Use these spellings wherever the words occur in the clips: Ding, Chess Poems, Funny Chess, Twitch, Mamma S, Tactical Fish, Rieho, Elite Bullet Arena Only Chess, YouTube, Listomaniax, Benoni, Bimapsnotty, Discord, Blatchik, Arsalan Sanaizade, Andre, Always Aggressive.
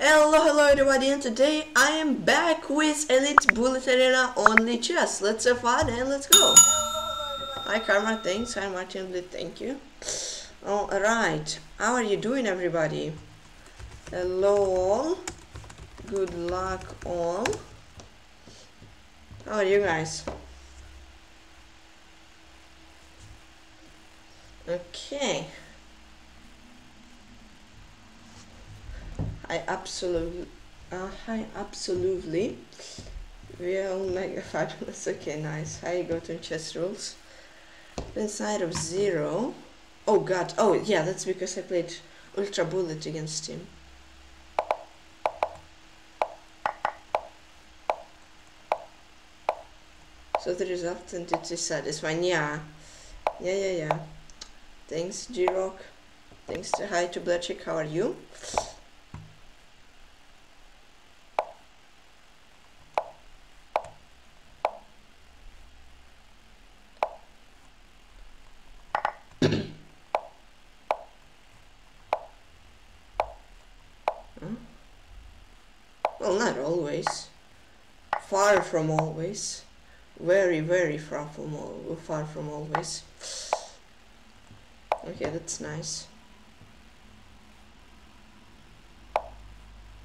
Hello everybody, and today I am back with Elite Bullet Arena Only Chess. Let's have fun and let's go. Hi Karma, thanks. Hi Martin, thank you. Alright, how are you doing everybody? Hello all. Good luck all. How are you guys? Okay. I absolutely will make a fabulous. Okay, nice. Hi, Gotham Chess Rules. Inside of 0. Oh god. Oh yeah, that's because I played Ultra Bullet against him. So the resultant it is satisfying. Yeah. Yeah. Thanks, G-Rock. Thanks to hi to Blatchik. How are you? Far from always, very far from always. Okay, that's nice.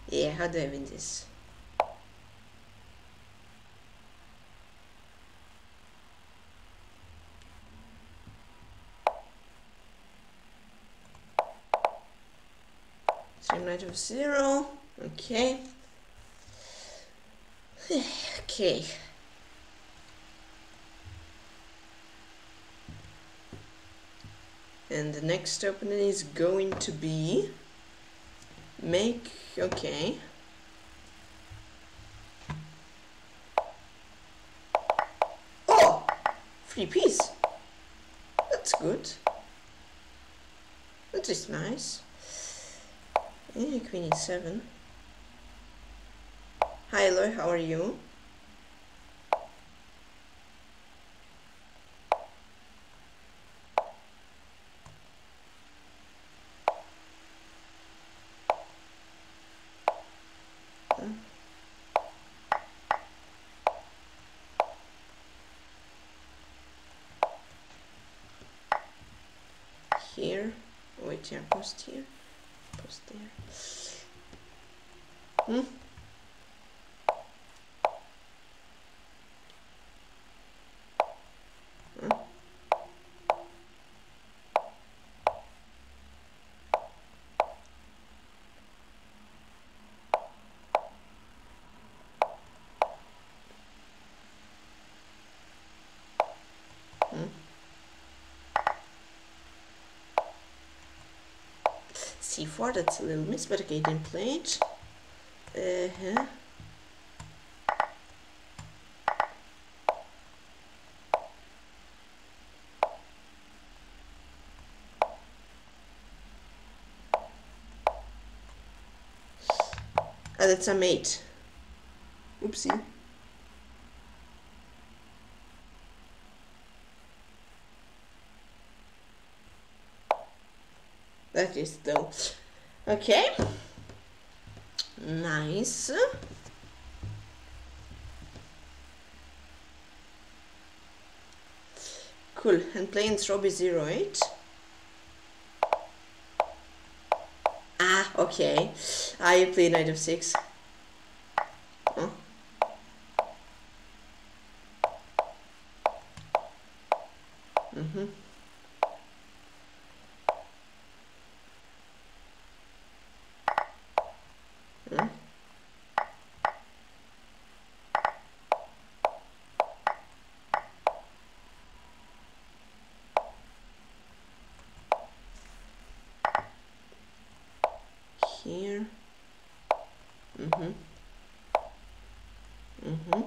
Yeah, how do I win this? So knight of 0. Okay. Okay. And the next opening is going to be make okay. Oh, free piece. That's good. That is nice. Yeah, Queen E7. Hi Eloy, how are you? Here, wait here, post there. Hmm? C4, that's a little miss, but okay, didn't play it. Oh, that's a mate. Oopsie. That is though. Okay. Nice. Cool. And playing Robbie 08. Ah, okay. I play Knight of 6. Huh. Mm-hmm. Here. Mm-hmm. Mm-hmm.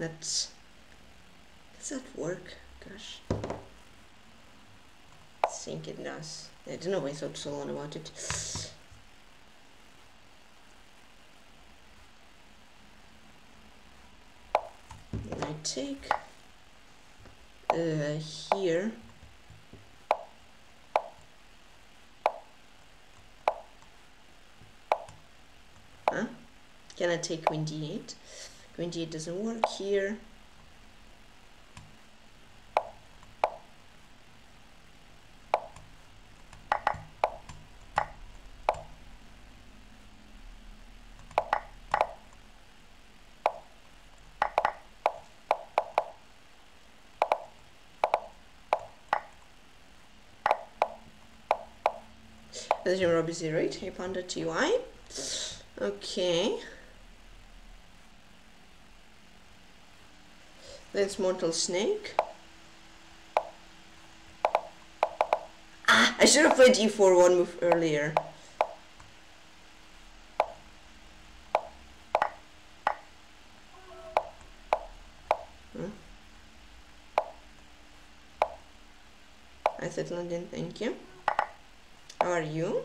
That's... Does that work? Gosh. I think it does. I don't know why I thought so long about it. When I take here, huh? Can I take queen d8? Queen d8 doesn't work here. That's your obviously right, hey panda TY. Okay. That's Mortal Snake. Ah, I should have played e4 one move earlier. Huh? I said London, thank you. How are you?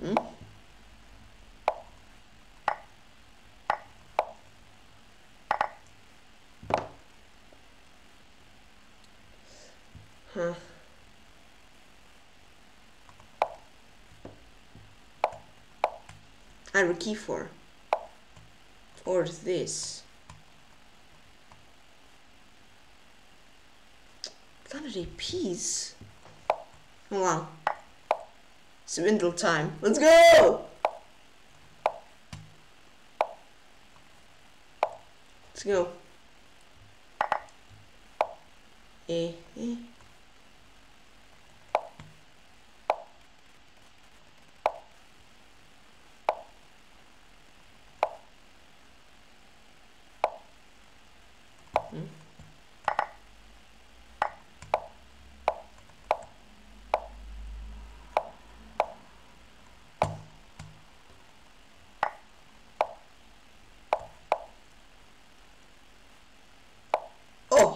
Hmm? Huh. I rook e4 or this. Bloody peas. Wow. Swindle time. Let's go! Let's go. Eh, eh.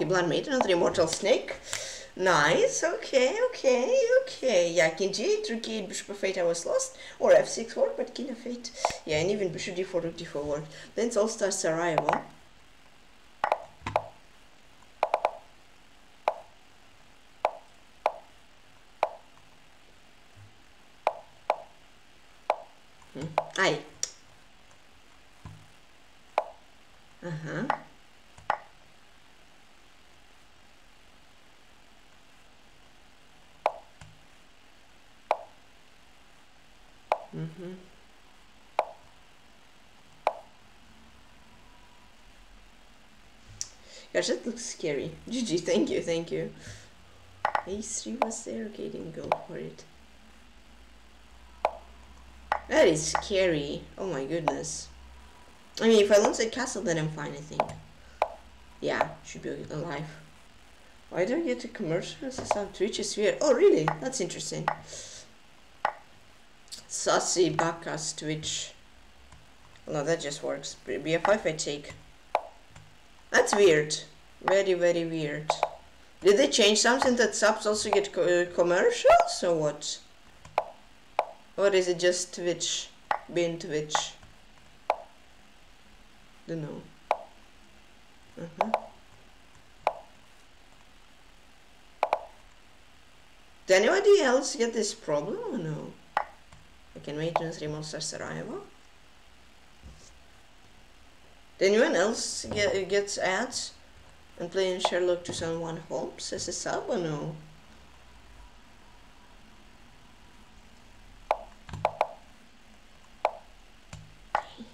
Blind mate, another immortal snake. Nice, okay, okay, okay. Yeah, king g8, rook e8, bishop of 8, I was lost. Or f6 worked, but king of 8. Yeah, and even bishop d4, rook d4 worked. Then it's all star Sarajevo. Aye. Gosh, that looks scary. GG, thank you, thank you. A3 was there, okay, didn't go for it. That is scary. Oh my goodness. I mean, if I lose a castle, then I'm fine, I think. Yeah, should be alive. Why do I get a commercial? Some Twitch is weird. Oh, really? That's interesting. Sassy Bacchus Twitch. No, that just works. BF5 I take. That's weird. Very, very weird. Did they change something that subs also get commercials or what? Or is it just Twitch? Being Twitch? Don't know. Did anybody else get this problem or no? I can wait until 3 monsters Sarajevo. Did anyone else gets ads and playing Sherlock 2001 Holmes as a sub or no?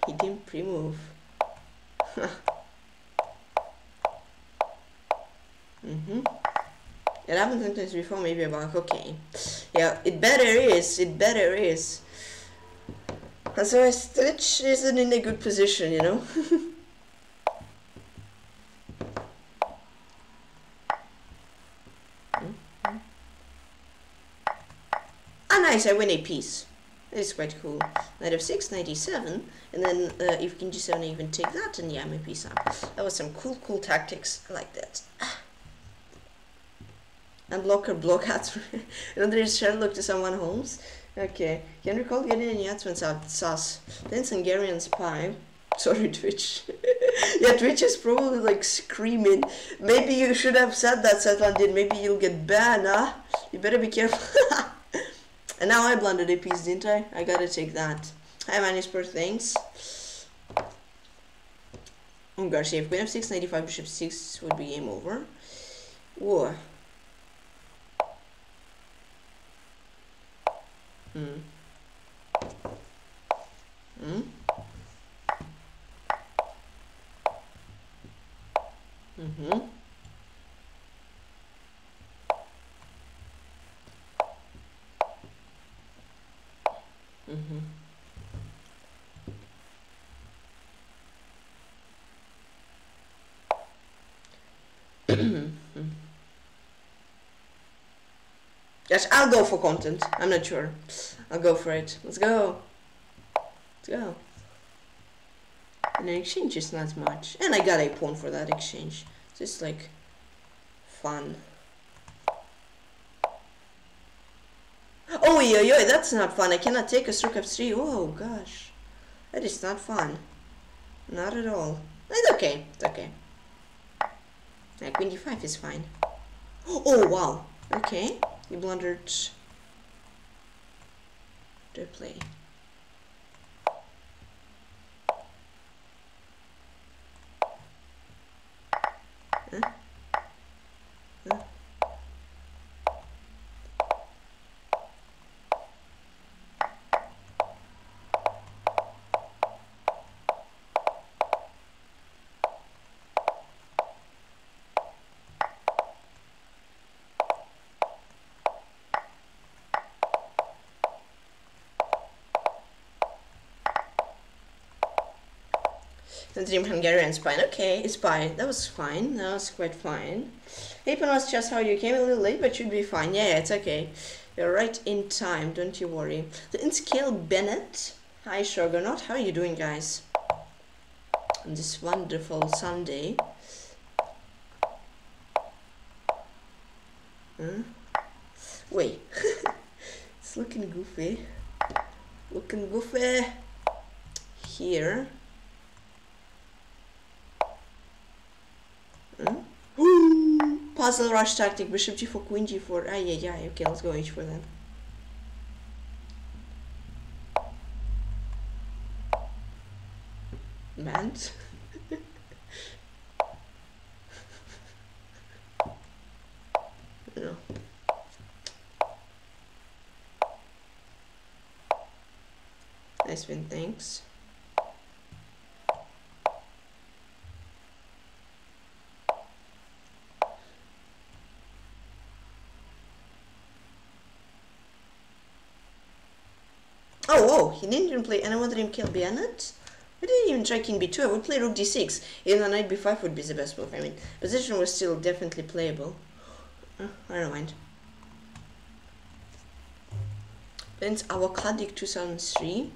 He didn't pre-move. It happened sometimes before, maybe about okay. Yeah, it better is, it better is. And so Twitch isn't in a good position, you know? Ah, nice, I win a piece. That is quite cool. Knight f6, knight e7, and then if king g7, I even take that, and yeah, my piece up. That was some cool, cool tactics. I like that. and blocker block out. Andre's share look to someone Holmes. Okay. Can recall getting any advance out sus. Then Hungarian spy. Sorry, Twitch. Yeah, Twitch is probably like screaming. Maybe you should have said that, Satlandin. Maybe you'll get banned, huh? You better be careful. And now I blundered a piece, didn't I? I gotta take that. I managed for things. Ungar shave queen f6, 95 bishop 6 would be game over. Whoa. Hmm. Hmm. Mm-hmm. Mm-hmm. Yes, I'll go for content. I'm not sure. I'll go for it. Let's go. Let's go. And an exchange is not much. And I got a pawn for that exchange. So it's like fun. Oh, yo, yo, that's not fun. I cannot take a rook f3. Oh, gosh. That is not fun. Not at all. It's okay. It's okay. Like queen d5 is fine. Oh, wow. Okay. You blundered to play. Huh? Huh? The dream Hungarian spine. Okay, spine. That was fine. That was quite fine. Hey, Panos, just how you came a little late, but should be fine. Yeah, it's okay. You're right in time. Don't you worry. The InScale Bennett. Hi, Shogonaut. How are you doing, guys? On this wonderful Sunday. Huh? Wait. It's looking goofy. Looking goofy. Here. Puzzle rush tactic, bishop g4, queen g4, ah yeah, yeah, okay, let's go h4 then. Man. No. Nice win, thanks. He didn't even play, and I wanted him to kill Bennett. I didn't even try king b2, I would play rook d6. Even on knight b5 would be the best move. I mean, position was still definitely playable. Oh, I don't mind. It's Avocadic 2003.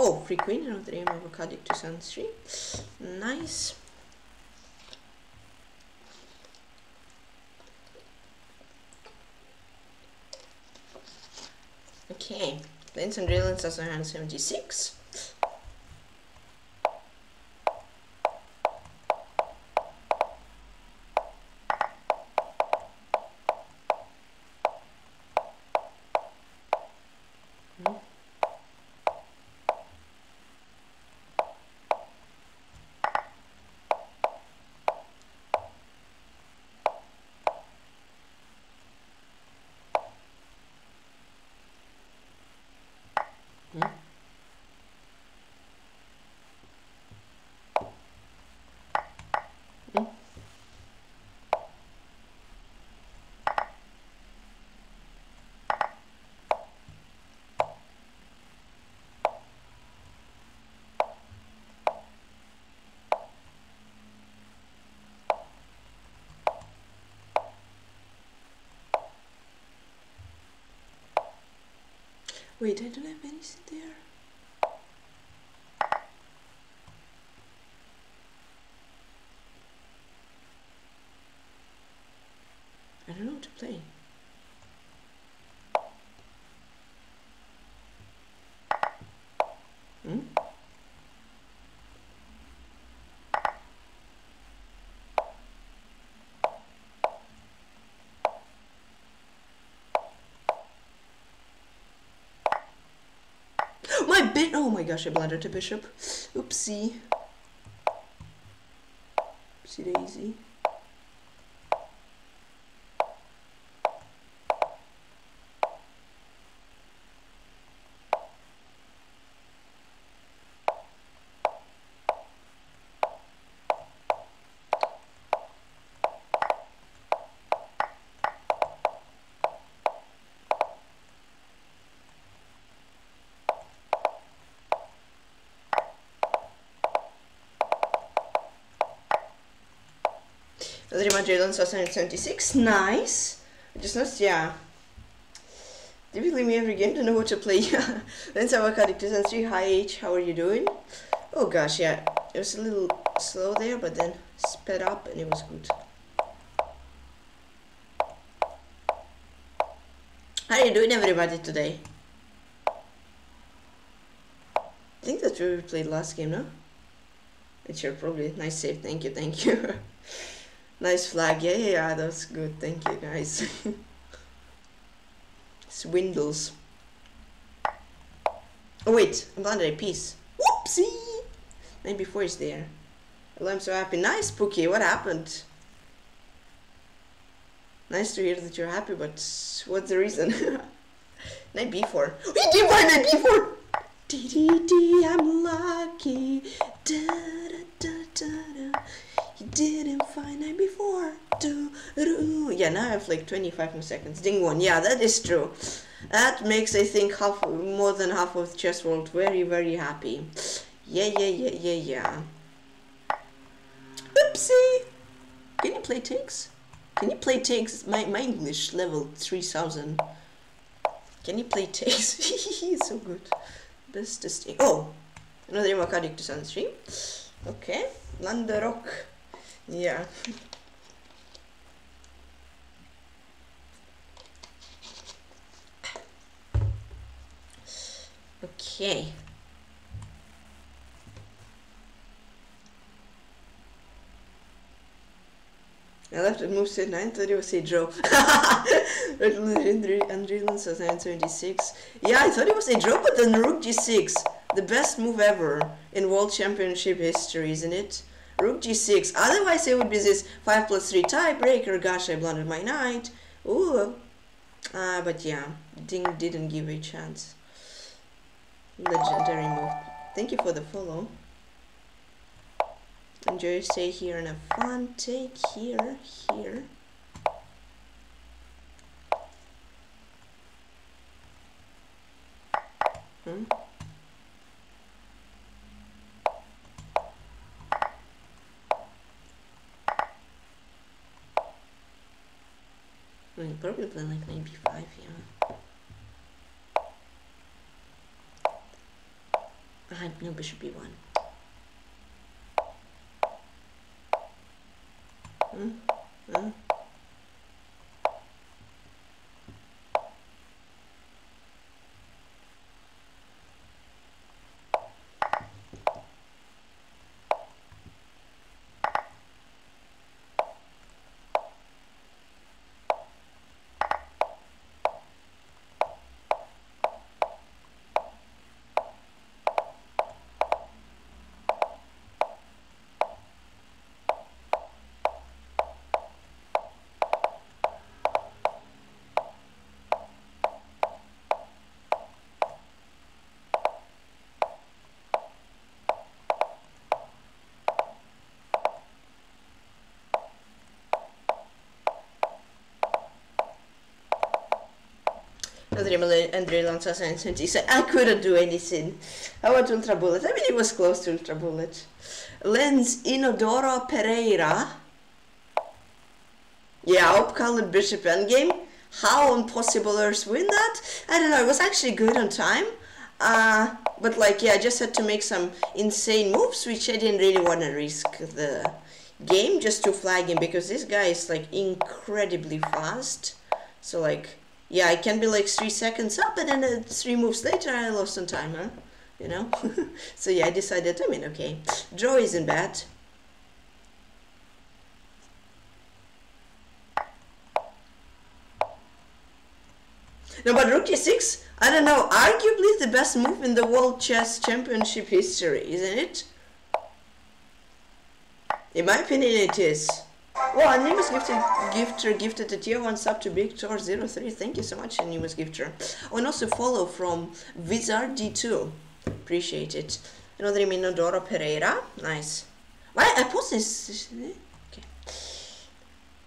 Oh, free queen of the game of Avocadic 273. Nice. Okay, Lens and Relance also hand 76. Yeah. Yeah. Wait, I don't have anything there. I don't know what to play. Hmm? Oh my gosh, I blundered to bishop. Oopsie. Oopsie daisy. Madrid on 2026, nice. I just noticed, yeah. Typically me every game, don't know what to play. Then Savakari 2003, hi H, how are you doing? Oh gosh, yeah, it was a little slow there, but then sped up and it was good. How are you doing everybody today? I think that's where we played last game, no? It's sure, probably, nice save, thank you, thank you. Nice flag, yeah, yeah, yeah, that's good, thank you guys. Swindles. Oh wait, I'm blundered a piece. Whoopsie! Maybe four is there. Well, I'm so happy. Nice, Pookie, what happened? Nice to hear that you're happy, but what's the reason? Knight b4. He did buy knight b4! D-d-d, I'm lucky. Da-da-da-da-da. You didn't find it before. Yeah, now I have like 25 more seconds. Ding one. Yeah, that is true. That makes, I think, half, more than half of the chess world very, very happy. Yeah, yeah, yeah, yeah, yeah. Oopsie! Can you play takes? Can you play takes? My English level 3000. Can you play takes? It's so good. Best to stay. Oh! Another Makadic 2003. Okay. Landerok. Yeah. Okay. I left it moves at 9:30 was a draw. Andre Lance was 9:26. Yeah, I thought it was a draw, but then Rook G6. The best move ever in World Championship history, isn't it? Rook G6. Otherwise it would be this 5+3 tiebreaker. Gosh, I blundered my knight. Ooh. But yeah, Ding didn't give a chance. Legendary move. Thank you for the follow. Enjoy your stay here and have fun. Take here, here. Hmm. We'll probably play like knight b5, yeah. Ah, no, bishop b1. Hmm? Hmm? Andre lands Arsalan Sanaizade. I couldn't do anything. I want Ultra Bullet. I mean, it was close to Ultra Bullet. Lands Inodoro Pereira. Yeah, upcolored bishop endgame. How on possible earth win that? I don't know, it was actually good on time. But like, yeah, I just had to make some insane moves, which I didn't really want to risk the game just to flag him, because this guy is like incredibly fast. So like, yeah, I can be like 3 seconds up, and then 3 moves later I lost on time, huh? You know? So yeah, I decided, I mean, okay, draw isn't bad. No, but rook d6, I don't know, arguably the best move in the World Chess Championship history, isn't it? In my opinion, it is. Well, Anonymous Gifter gifted a tier 1 sub to Big Tor 03. Thank you so much, Anonymous Gifter. Oh, and also follow from Wizard D2. Appreciate it. Another Minodoro Pereira. Nice. Why? I post this. Okay.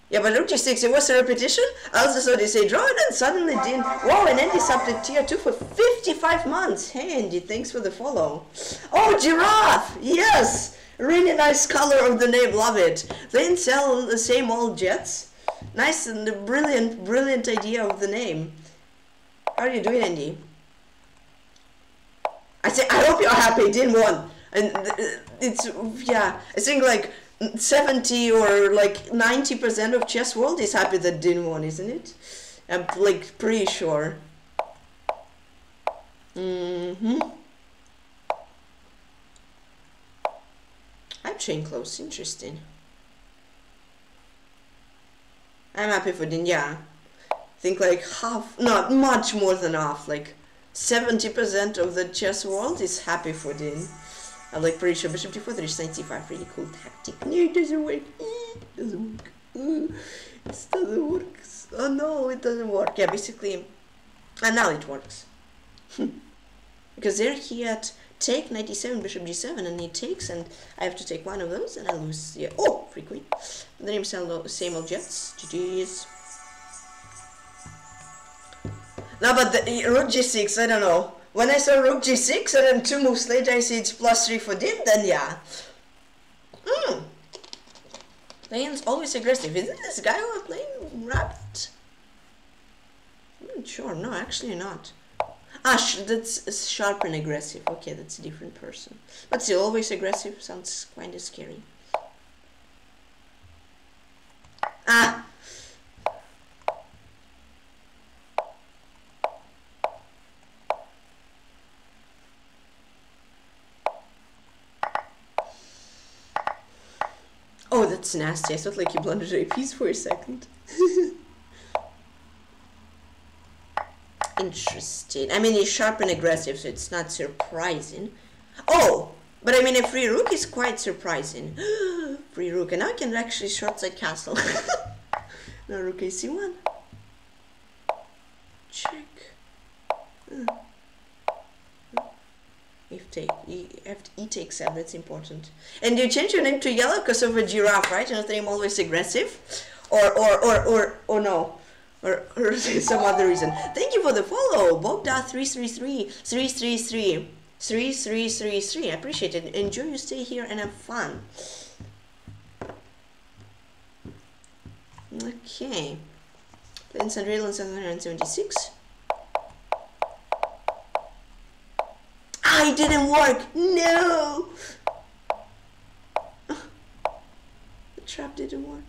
Yeah, but rook d6, it was a repetition. I also saw this a draw, and then suddenly didn't. Wow, and Andy subbed to tier 2 for 55 months. Hey, Andy, thanks for the follow. Oh, giraffe! Yes! Really nice color of the name, love it. They sell the same old jets. Nice and brilliant, brilliant idea of the name. How are you doing, Andy? I say, I hope you're happy, didn't won. And it's, yeah, I think like 70 or like 90% of chess world is happy that Din won, isn't it? I'm like pretty sure. Mm-hmm. I'm chain close, interesting. I'm happy for Ding, yeah. I think like half, not much more than half, like 70% of the chess world is happy for Ding. I'm like pretty sure bishop d4, 395, really cool tactic. No, it doesn't work. It doesn't work. It doesn't work. Oh no, it doesn't work. Yeah, basically, and now it works. Because they're here at take 97, bishop g7, and he takes, and I have to take one of those, and I lose. Yeah, oh, free queen. The name same old jets. GG's. No, but the rook g6, I don't know. When I saw rook g6, and then 2 moves later, I see it's +3 for Dim, then yeah. Hmm. Playing's always aggressive. Isn't this guy who I'm playing rabbit? I'm not sure. No, actually not. Ah, that's sharp and aggressive. Okay, that's a different person. But still, always aggressive sounds kind of scary. Ah! Oh, that's nasty. I thought like you blundered a piece for a second. Interesting. I mean, he's sharp and aggressive, so it's not surprising. Oh, but I mean, a free rook is quite surprising. Free rook, and now I can actually shortside castle. No, rook ac1. Check. If take, e takes f, that's important. And you change your name to yellow because of a giraffe, right? Another name always aggressive, or no. Or some other reason. Thank you for the follow, Bogda 333 333 333 3. I appreciate it. Enjoy your stay here and have fun. Okay. Plans and Rail on 776. I didn't work. No. The trap didn't work.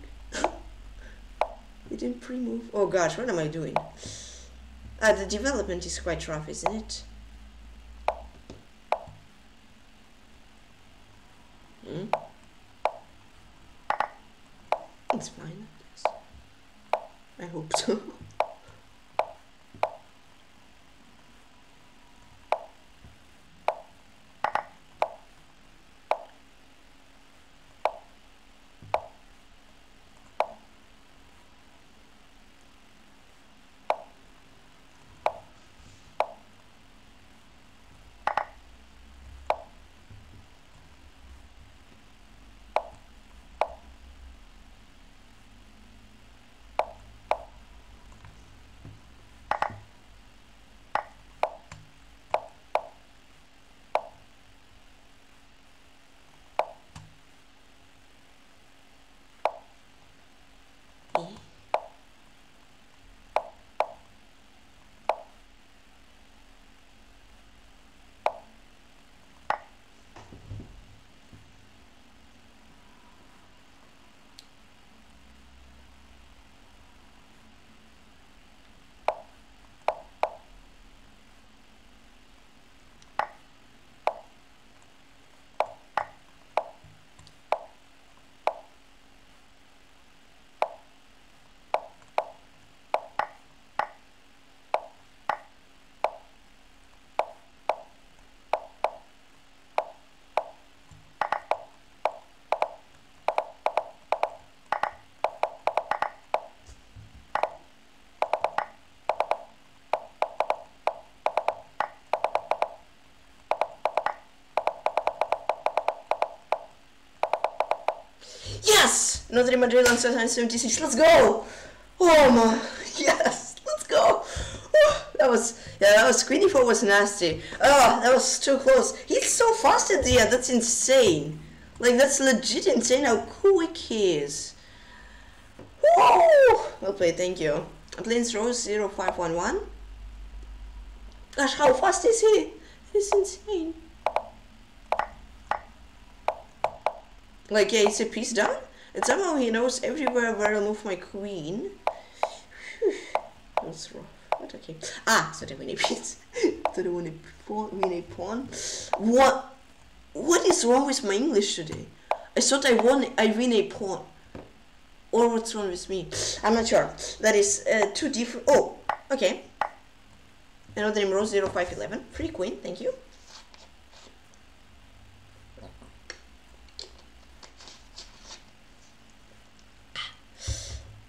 It didn't pre-move. Oh gosh, what am I doing? The development is quite rough, isn't it? Hmm? It's fine, I guess. I hope so. Yes! Notre Madrid on 776. Let's go! Oh my, yes! Let's go! Oh, that was, yeah, that was, Queen E4 was nasty. Oh, that was too close. He's so fast at the end, that's insane. Like, that's legit insane how quick he is. Woo! Well played, thank you. I'm playing row 0511. Gosh, how fast is he? He's insane. Like, yeah, it's a piece down, and somehow he knows everywhere where I'll move my queen. Whew. That's rough. But okay. Ah, so they win a piece. So they win a pawn. What? What is wrong with my English today? I thought I won. I win a pawn. Or what's wrong with me? I'm not sure. That is two different. Oh, okay. Another name, row 0511. Free queen. Thank you.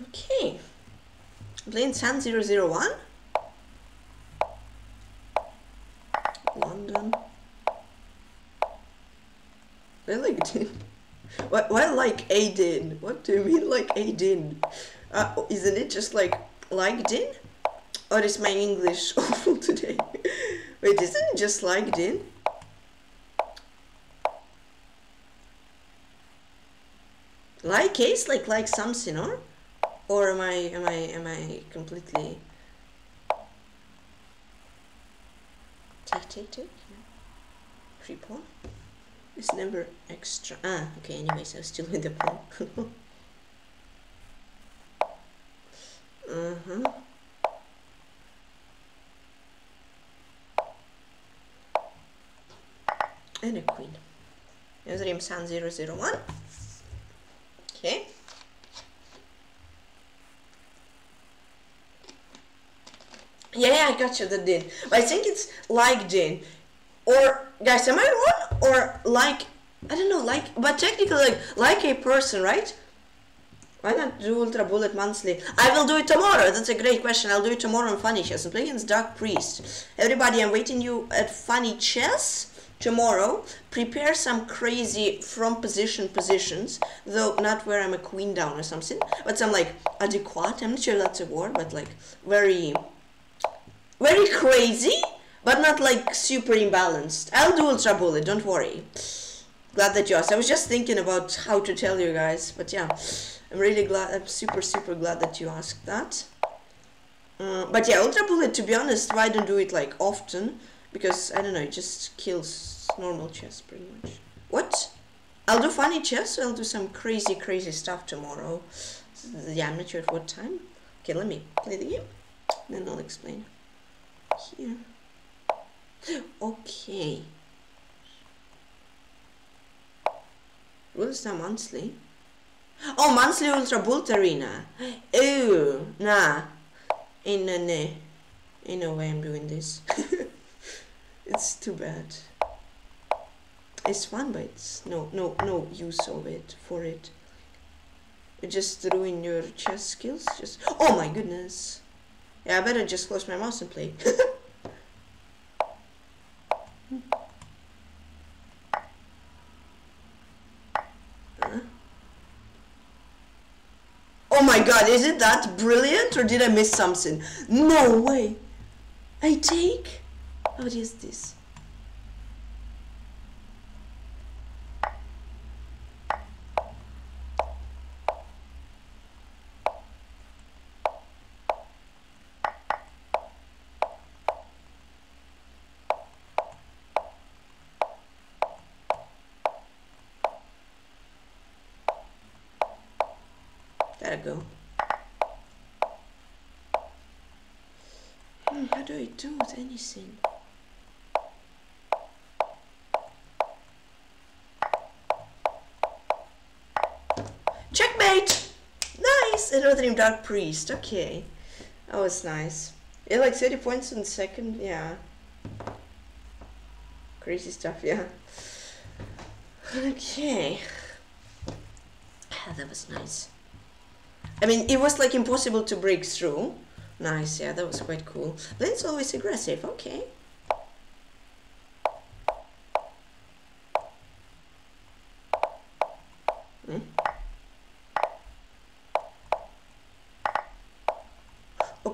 Okay. Playing San 001. London. I like it. Why like Aiden? What do you mean like Aiden? Isn't it just like Din? Or is my English awful today? Wait, isn't it just like Din? Like case like something, or am I completely take? Free pawn? It's never extra. Ah, okay, anyways, I'm still in the pawn. Uh-huh. And a queen. Username Sun001. Okay. Yeah, I got you, that Ding. But I think it's like Ding. Or, guys, am I wrong? Or like, I don't know, like, but technically like a person, right? Why not do Ultra Bullet monthly? I will do it tomorrow. That's a great question. I'll do it tomorrow on Funny Chess. I'm playing against Dark Priest. Everybody, I'm waiting you at Funny Chess tomorrow. Prepare some crazy from positions, though not where I'm a queen down or something, but some like adequate. I'm not sure that's a word, but like very crazy. But not like super imbalanced. I'll do Ultra Bullet, don't worry. Glad that you asked. I was just thinking about how to tell you guys, but yeah, I'm really glad, I'm super glad that you asked that. But yeah, Ultra Bullet, to be honest, I don't do it like often, because I don't know, it just kills normal chess pretty much. What? I'll do Funny Chess, I'll do some crazy stuff tomorrow. Yeah, I'm not sure at what time. Okay, let me play the game, then I'll explain. Here. Okay. Rules now monthly. Oh, monthly Ultra Bullet Arena. Ew, nah. In no way I'm doing this. It's too bad. It's fun, but it's no use of it for it. You just ruin your chess skills. Just oh my goodness. Yeah, I better just close my mouse and play. Oh my god, is it that brilliant or did I miss something? No way! I take? What is this? Anything. Checkmate! Nice! Another name, Dark Priest. Okay. That was nice. Yeah, like 30 points in second. Yeah. Crazy stuff, yeah. Okay. That was nice. I mean, it was like impossible to break through. Nice, yeah, that was quite cool. Blaine's always aggressive, okay.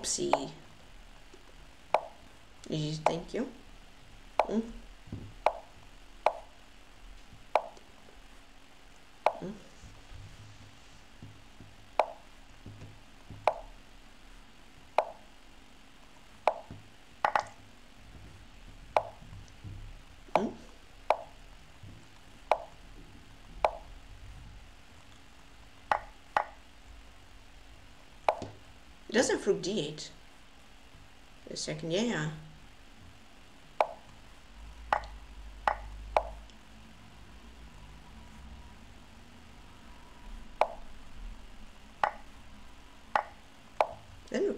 Popsy. Thank you. Mm. Mm. Mm. It doesn't rook d8. A second, yeah.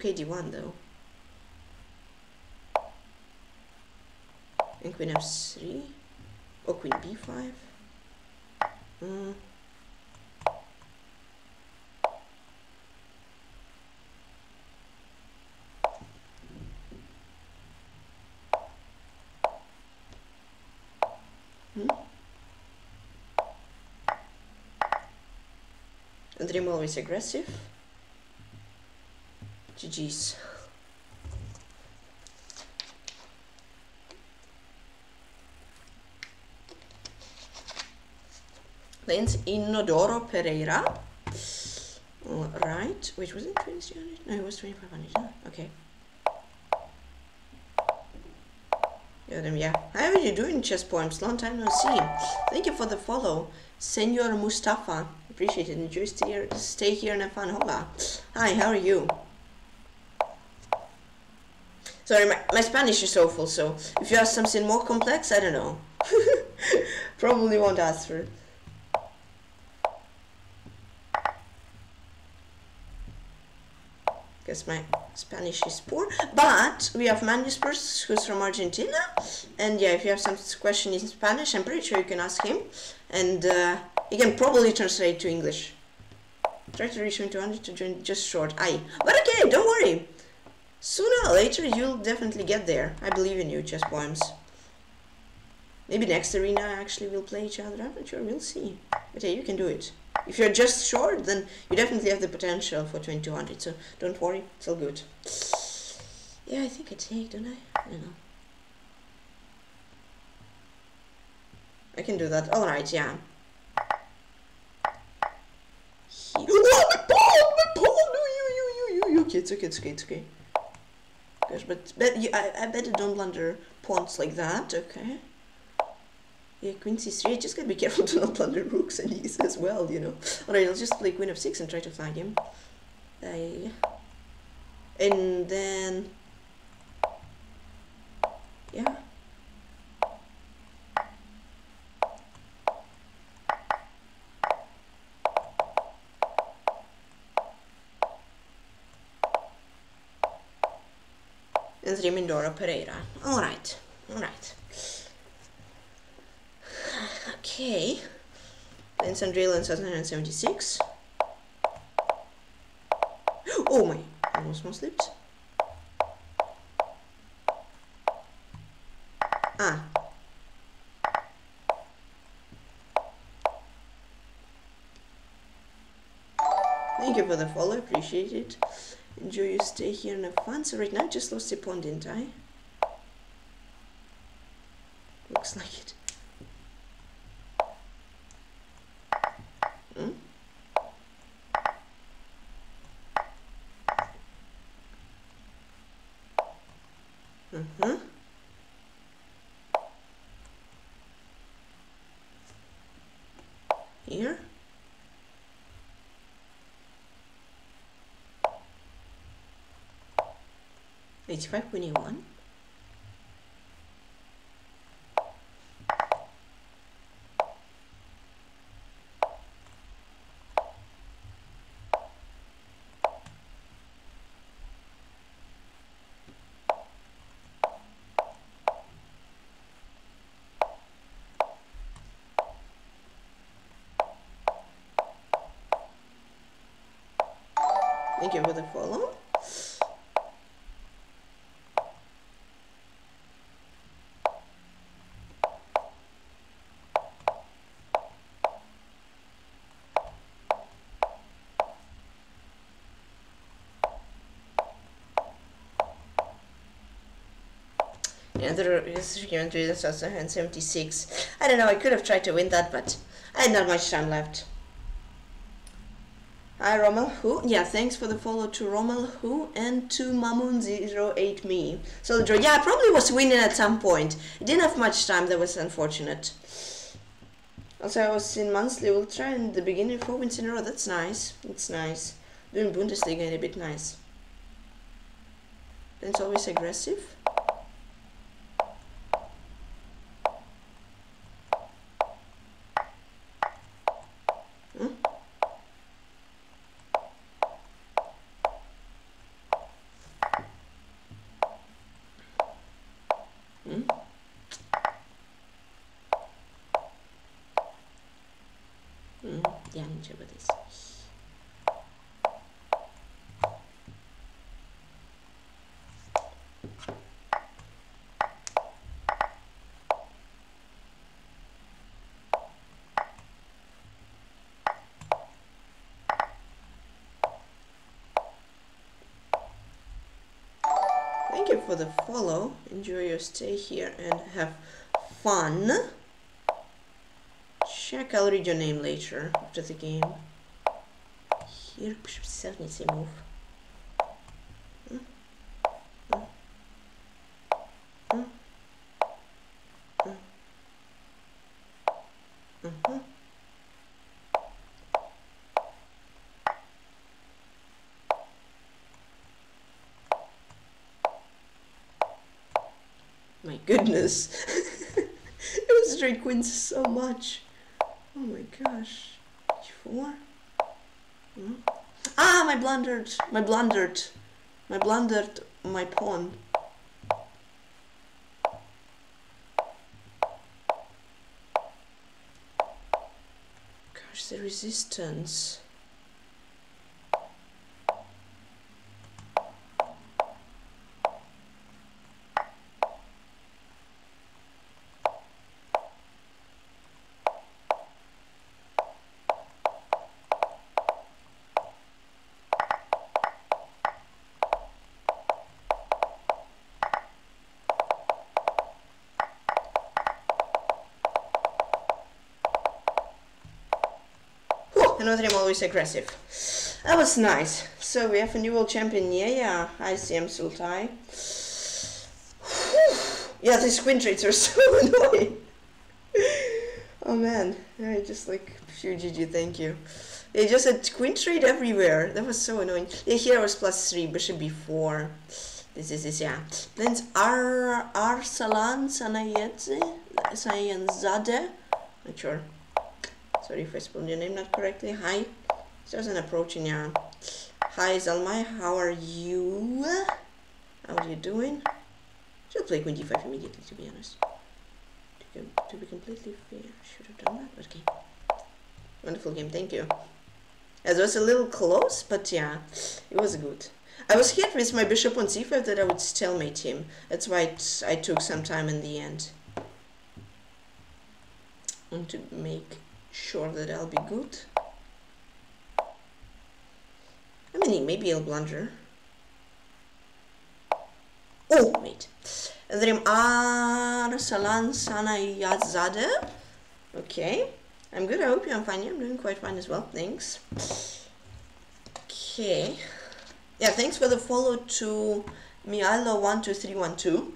Kd1 though. And Queen f3 or Queen b5. Mm. Hmm? Andre, always aggressive. GG's. Lens Inodoro Pereira. All right. Which was it? 2300? No, it was 2500. Oh, okay. Yeah. How are you doing, Chess Poems? Long time no see. Thank you for the follow, Senor Mustafa. Appreciate it. Enjoy stay here and have fun. Hola. Hi. How are you? Sorry, my Spanish is awful, so if you ask something more complex, I don't know. Probably won't ask for it. Because my Spanish is poor. But we have Manuspers, who's from Argentina. And yeah, if you have some question in Spanish, I'm pretty sure you can ask him. And he can probably translate to English. Try to reach 200 to join just short. Aye. But okay, don't worry. Sooner or later, you'll definitely get there. I believe in you, Chess Poems. Maybe next arena actually we'll play each other. I'm not sure, we'll see. But yeah, you can do it. If you're just short, then you definitely have the potential for 2200, so don't worry, it's all good. Yeah, I think I take, don't I? I don't know. I can do that. Alright, yeah. He oh, my pawn! You kids, okay, it's okay, it's okay. Gosh, but you, I better don't blunder pawns like that, okay? Yeah, Queen c3, just gotta be careful to not blunder rooks and e as well, you know. Alright, I'll just play Queen f6 and try to flag him. And then... yeah. And Remindora Pereira. Alright, alright. Okay. Then Sandril in 1976. Oh my, almost slipped. Ah. Thank you for the follow, appreciate it. Enjoy your stay here and have fun. So right now I just lost a pawn, didn't I? Looks like it. Hmm? Mm-hmm. Here? h5 Queen e1. Thank you for the follow. Another reasons also hand 76. I don't know, I could have tried to win that, but I had not much time left. Hi Rommel, who? Yeah, thanks for the follow to Rommel, who? And to Mamoon08me. So, yeah, I probably was winning at some point. Didn't have much time, that was unfortunate. Also, I was in monthly ultra in the beginning, 4 wins in a row. That's nice. It's nice. Doing Bundesliga is a bit nice. And it's always aggressive. For the follow, enjoy your stay here and have fun. Check, I'll read your name later after the game. Here, move. Goodness, it was 3 queens so much. Oh my gosh, 4. Hmm? Ah, my blundered, my pawn. Gosh, the resistance. Another name, always aggressive. That was nice. So we have a new world champion. Yeah, ICM Sultai. Yeah, these queen trades are so annoying. Oh man, I just like phew, GG, thank you. They just had queen trade everywhere. That was so annoying. Yeah, here I was +3, bishop b4. This, yeah. Then Arsalan Sanaizade. Not sure. Sorry if I spelled your name not correctly. Hi. There's an approach in here. Hi Zalmai, how are you? How are you doing? Should play queen d5 immediately, to be honest. To be completely fair, I should have done that. Okay. Wonderful game, thank you. As was a little close, but yeah, it was good. I was hit with my bishop on c5 that I would stalemate him. That's why I took some time in the end. And to make sure that I'll be good. I mean, maybe I'll blunder. Oh, wait. And then Arsalan Sanaizade. Okay. I'm good. I hope you're fine. I'm doing quite fine as well. Thanks. Okay. Yeah, thanks for the follow to Mialo12312.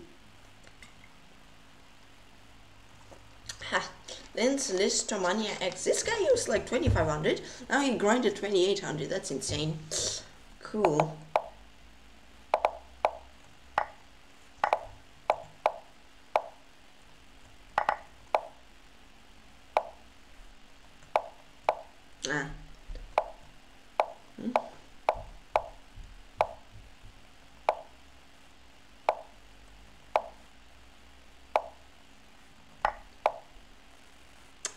Ha. Then Listomaniax, this guy used like 2500, now he grinded 2800, that's insane. Cool. Ah. Hmm?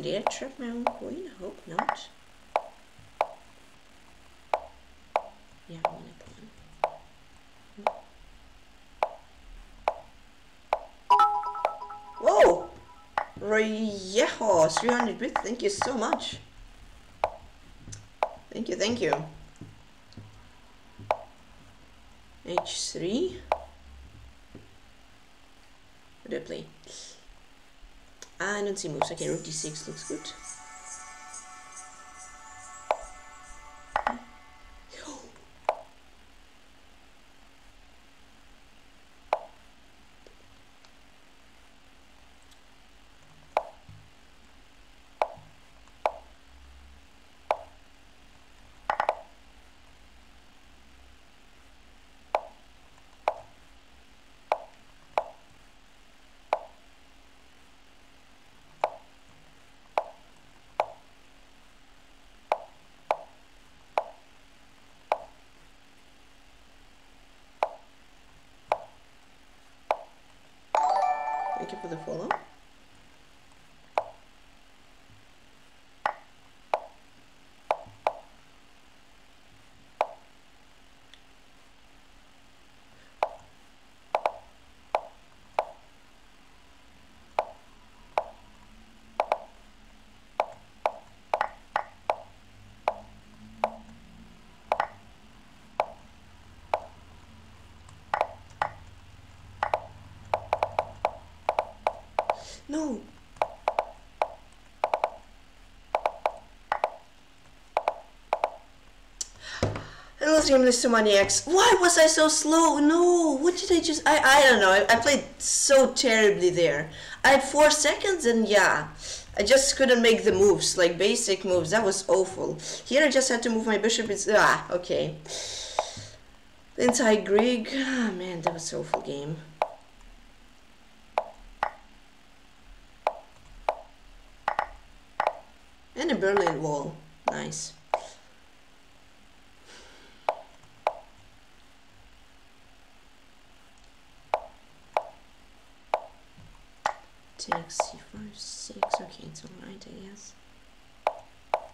Did I trap my own queen? I hope not. Yeah, I want a pawn. Whoa! Rieho, 300 bits, thank you so much. Thank you, thank you. H3. the play. I don't see moves. Okay, rook d6 looks good. For the follow. No! Hello team, Listomaniax. Why was I so slow? No! What did I just... I don't know. I played so terribly there. I had 4 seconds and yeah. I just couldn't make the moves, like basic moves. That was awful. Here I just had to move my bishop. It's... Ah, okay. Anti-Grig. Ah, man, that was an awful game. And a Berlin Wall. Nice. Takes c4, 6. Okay, it's alright, I guess.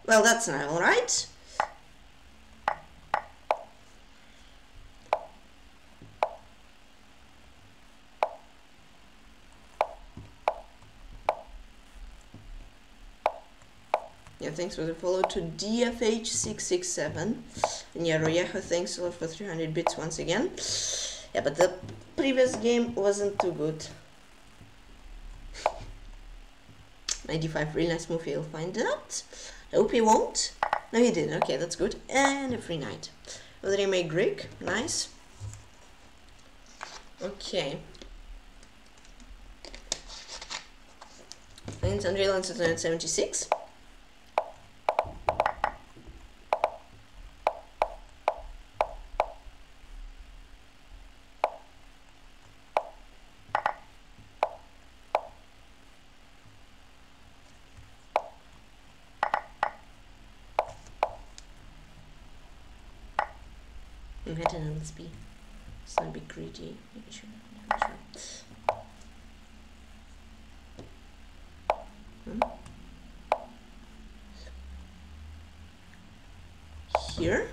Well, that's not alright. Thanks for the follow to DFH667. And yeah, Rieho, thanks a lot for 300 bits once again. Yeah, but the previous game wasn't too good. 95, really nice move, he'll find out. I hope he won't. No, he didn't. Okay, that's good. And a free knight. Well, they made Greek. Nice. Okay. And Andre lands at 976. So I'll be greedy. Make sure. Here.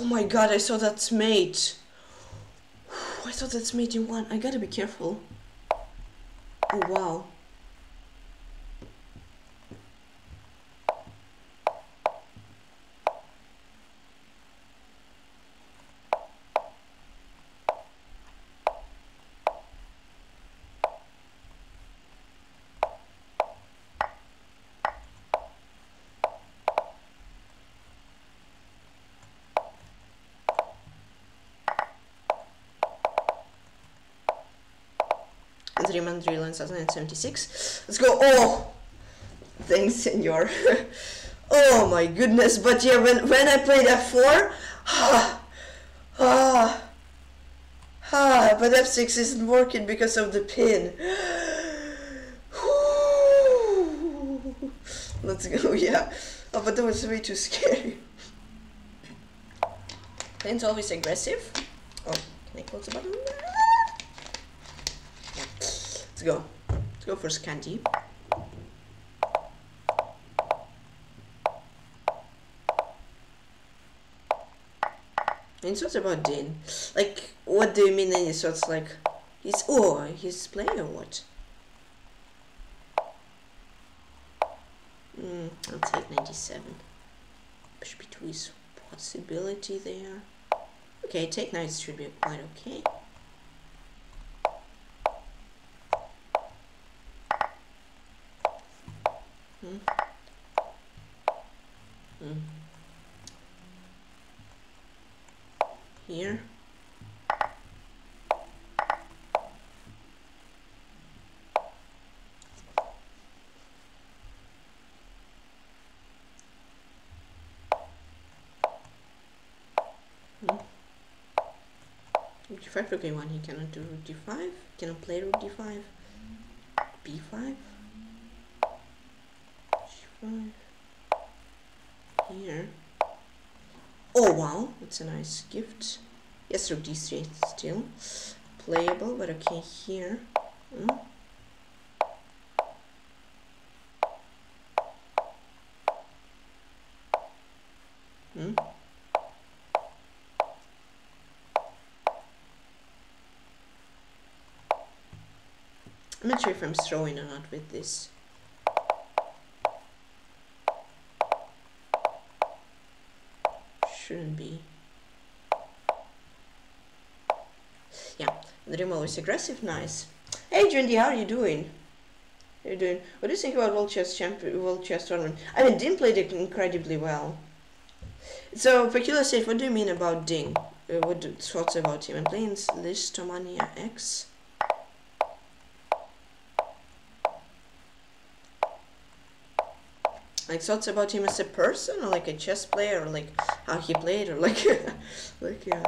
Oh my god, I saw that's mate. I thought that's mate in one. I gotta be careful. Oh wow. Andre lands at 976. Let's go. Oh, thanks, senor. Oh my goodness. But yeah, when I played f4, but f6 isn't working because of the pin. Let's go, yeah. Oh, but that was way too scary. It's always aggressive. Oh, can I close the button? Let's go. Let's go for Scanty. Any thoughts about Ding? Like, what do you mean any thoughts? Like, he's... Oh, he's playing or what? I'll take 97. Should be two is possibility there. Okay, take 9 should be quite okay. Here. d5, okay, one, he cannot do rook d5, cannot play rook d5, b5, g5, here. Oh wow, that's a nice gift. Yes, rook d3 still playable, but okay, here. I'm not sure if I'm throwing or not with this. Shouldn't be. Yeah, the dream always aggressive, nice. Hey Jundy, how are you doing? How are you doing? What do you think about World Chess Tournament? I mean, Ding played it incredibly well. So, Peculiar said, what do you mean about Ding? What thoughts about him? I'm playing Listomaniax. Like thoughts about him as a person, or like a chess player, or like how he played, or like, like yeah.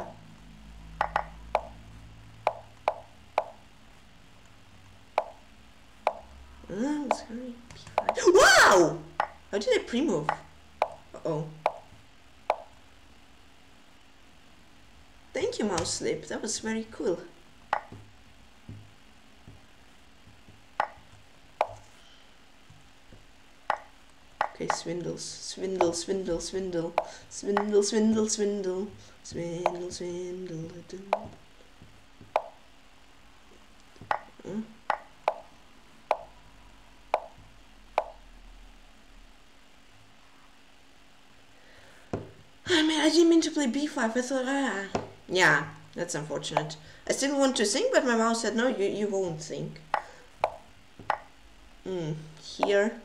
I'm sorry. Wow! How did I pre-move? Uh-oh. Thank you, Mouse Slip. That was very cool. Swindles, swindle, swindle, swindle, swindle, swindle, swindle, swindle, swindle. I mean, I didn't mean to play b5. I thought, yeah, that's unfortunate. I still want to think, but my mouse said, no, you won't think. Here.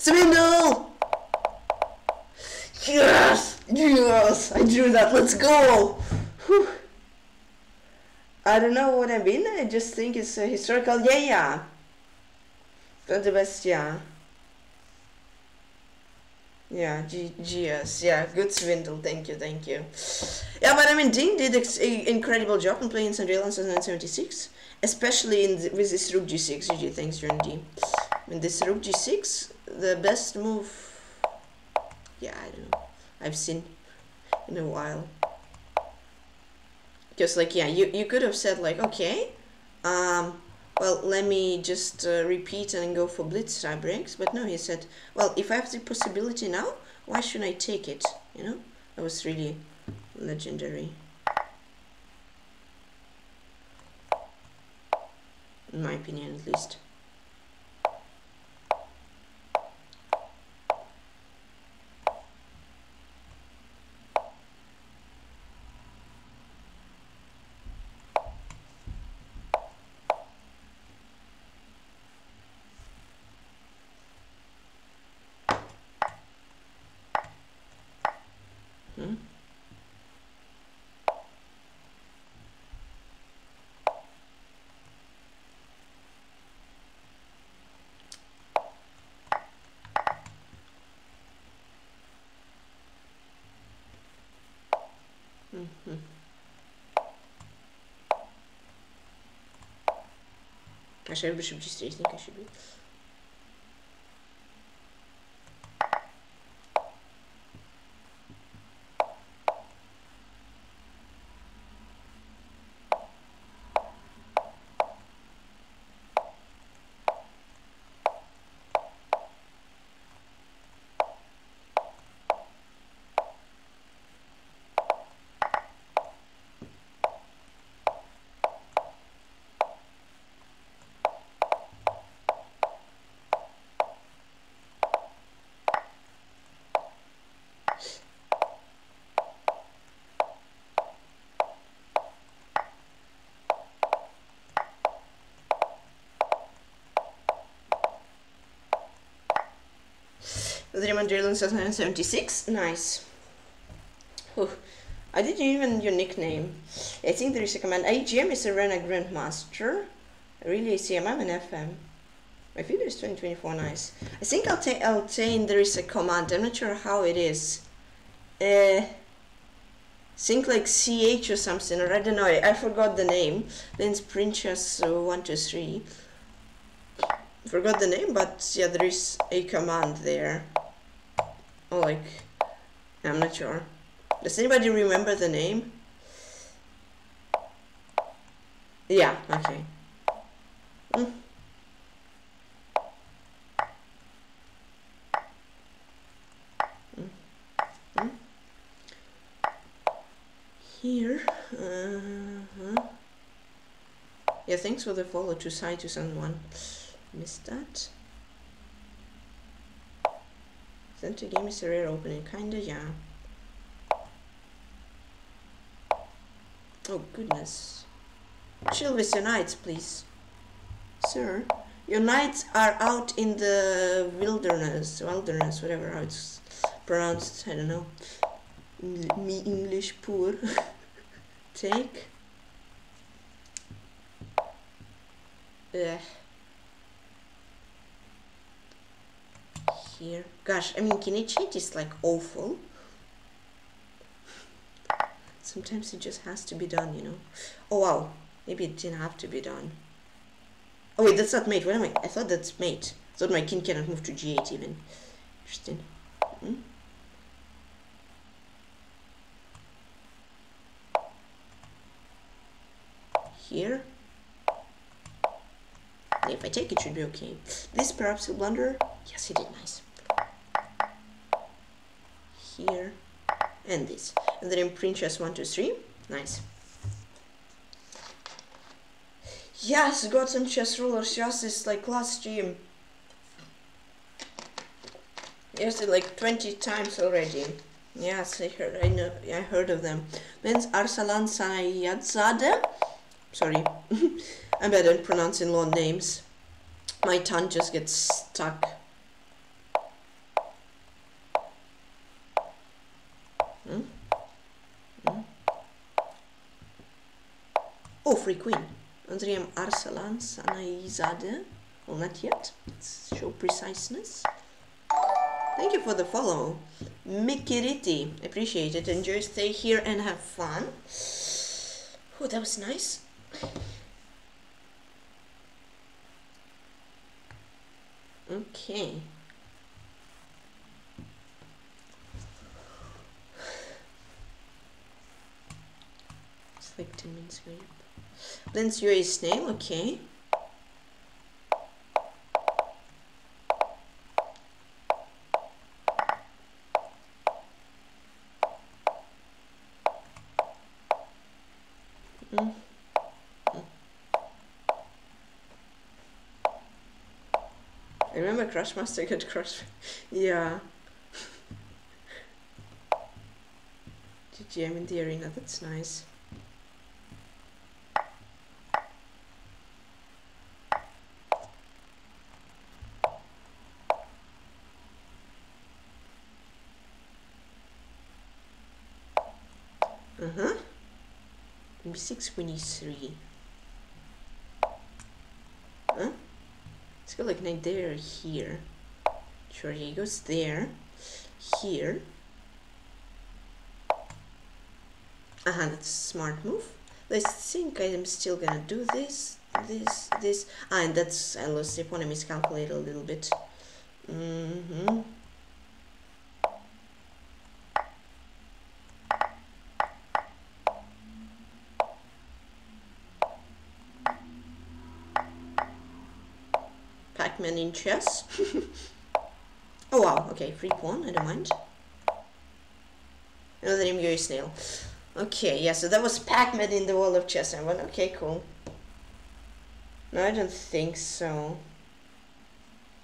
Swindle! Yes! Yes! I drew that, let's go! Whew. I don't know what I mean, I just think it's a historical, yeah! Not the best, yeah. Yeah, GS, yeah, good swindle, thank you. Yeah, but I mean, Ding did an incredible job in playing Andre Lance in 1976, especially in with this rook g6, GG, thanks, Jundy. With this rook g6, the best move, yeah, I don't know, I've seen in a while. Because like, yeah, you could have said like, okay, well, let me just repeat and go for blitz tie breaks, but no, he said, well, if I have the possibility now, why should I take it, you know? That was really legendary. In my opinion, at least. Actually, bishop g3, I think I should be. Dream Drill in 2076, nice. Whew. I didn't even your nickname. I think there is a command. AGM is a Arena Grandmaster. Really, CMM and FM. My favorite is 2024, nice. I think I'll there is a command. I'm not sure how it is. Think like CH or something, or I don't know. I forgot the name. Then it's Princess 123. Forgot the name, but yeah, there is a command there. Oh, like, I'm not sure. Does anybody remember the name? Yeah, okay. Mm. Mm. Mm. Here. Yeah, thanks for the follow to side to someone. Missed that. Center game is a rare opening, kinda, yeah. Oh goodness. Chill with your knights, please. Sir, your knights are out in the wilderness, whatever how it's pronounced, I don't know. Me English poor. Take. Here. Gosh, I mean, Kinechit is like awful. Sometimes it just has to be done, you know. Oh wow, maybe it didn't have to be done. Oh wait, that's not mate. What am I? I thought that's mate. I thought my king cannot move to g8 even. Interesting. Hmm? Here. If I take it, should be okay. This perhaps will blunder. Yes, he did, nice. Here and this, and then Princess 123, nice. Yes, Gotham Chess Rules. Yes, it's like last stream. Yes, like 20 times already. Yes, I heard of them. Then Arsalan Sanaizade. Sorry, I'm bad at pronouncing long names. My tongue just gets stuck. Hmm? Hmm? Oh, free queen. Andre Arsalan Sanaizade. Well, not yet. Let's show preciseness. Thank you for the follow. Mikiriti. Appreciate it. Enjoy, stay here and have fun. Oh, that was nice. Okay. It's like 10 minutes ago. Blends your snail, okay. I remember Crushmaster got crushed. Yeah. GG, I'm in the arena, that's nice. B6, we need 3. Huh? Let's go like knight there, here. Sure, he goes there, here. Aha, that's a smart move. Let's think I'm still gonna do this, this, this. Ah, and that's, I lost the pawn, I miscalculated a little bit. Mm-hmm. Pac-Man in chess. Oh wow, okay, free pawn, I don't mind. Another MUA snail. Okay, yeah, so that was Pac-Man in the World of Chess. I went, okay, cool. No, I don't think so.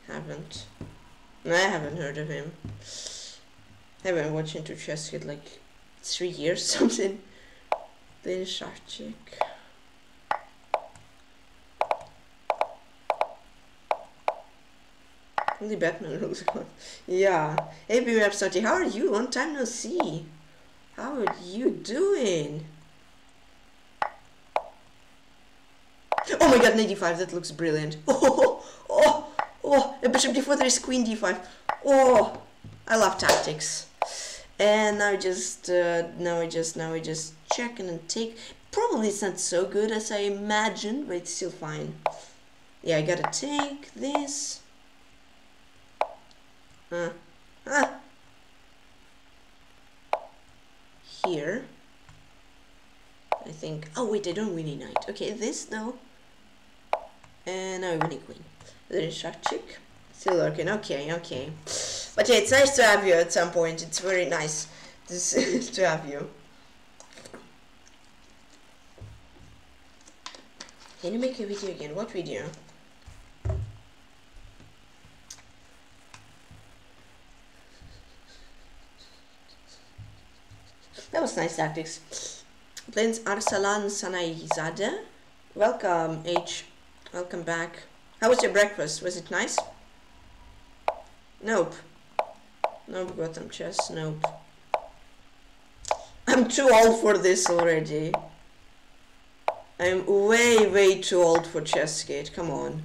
Haven't. No, I haven't heard of him. I've been watching to chess for like 3 years something. Then Shark Chick. Only Batman rules. Yeah. Hey, Bimapsnotty, how are you? Long time no see. How are you doing? Oh my god, knight d5, that looks brilliant. Oh, oh, oh, a bishop d4, there is queen d5. Oh, I love tactics. And now I just, now I just check and then take. Probably it's not so good as I imagined, but it's still fine. Yeah, I gotta take this. Here, I think. Oh wait, I don't win a knight. Okay, this though, and now I win a queen. There is Blatchik, still lurking. Okay, okay. But yeah, it's nice to have you at some point. It's very nice to have you. Can you make a video again? What video? That was nice tactics. Plains Arsalan Sanaizade. Welcome, H. Welcome back. How was your breakfast? Was it nice? Nope. Nope, Gotham Chess. Nope. I'm too old for this already. I'm way, way too old for Chessgate. Come on.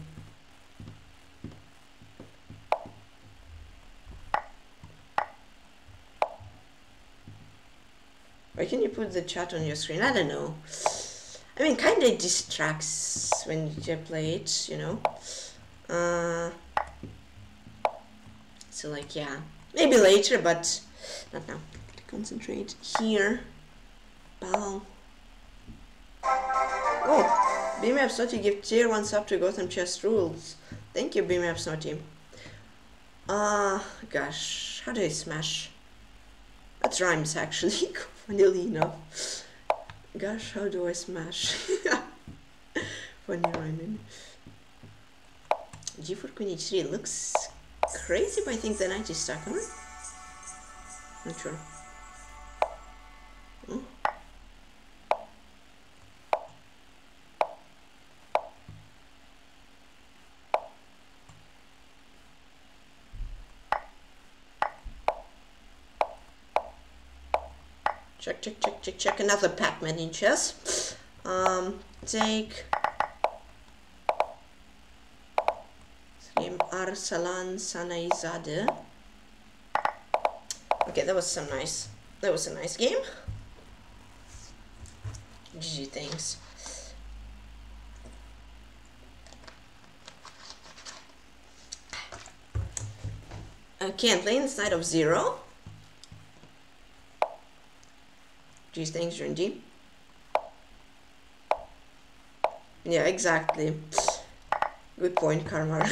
Why can you put the chat on your screen? I don't know. I mean, kind of distracts when you play it, you know. So like, yeah, maybe later, but not now. Concentrate here. Bow. Oh, Bimapsnotty give tier 1 sub to Gotham Chess Rules. Thank you, Bimapsnotty. Gosh, how do I smash? That rhymes actually. Funnily enough. Gosh, how do I smash? Funny rhyming. G4 Queen H3 looks crazy, but I think the knight is stuck on. Not sure. Hmm? Check, check, check, check, check. Another Pac-Man in chess. Take. Arsalan Sanaizade. Okay, that was some nice. That was a nice game. GG, thanks. Okay, and play inside of 0. Geez, thanks, Renji. Yeah, exactly. Good point, Karma.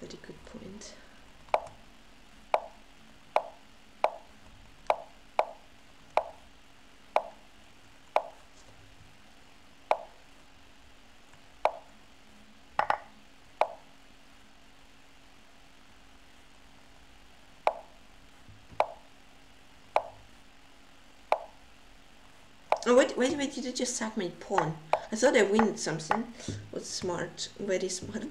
Very good point. Oh, wait, did you just sack my pawn? I thought I win something. Was smart, very smart.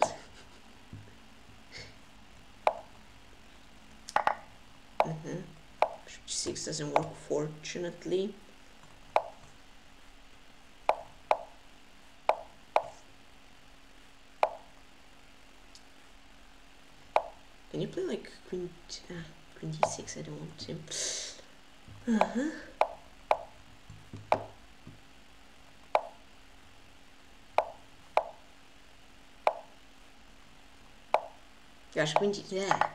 Six doesn't work, fortunately. Can you play like queen d6? I don't want to. Gosh, queen d, yeah.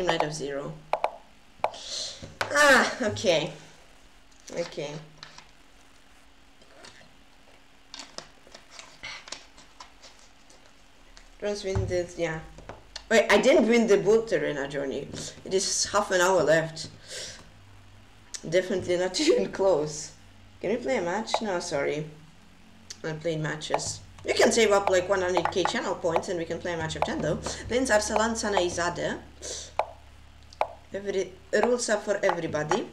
Knight of zero. Ah, okay. Okay. Don't win this, yeah. Wait, I didn't win the Bullet Arena journey. It is half an hour left. Definitely not even close. Can we play a match? No, sorry. I played matches. You can save up like 100k channel points and we can play a match of 10 though. Lanes Arsalan Sanaizade. Rules are for everybody.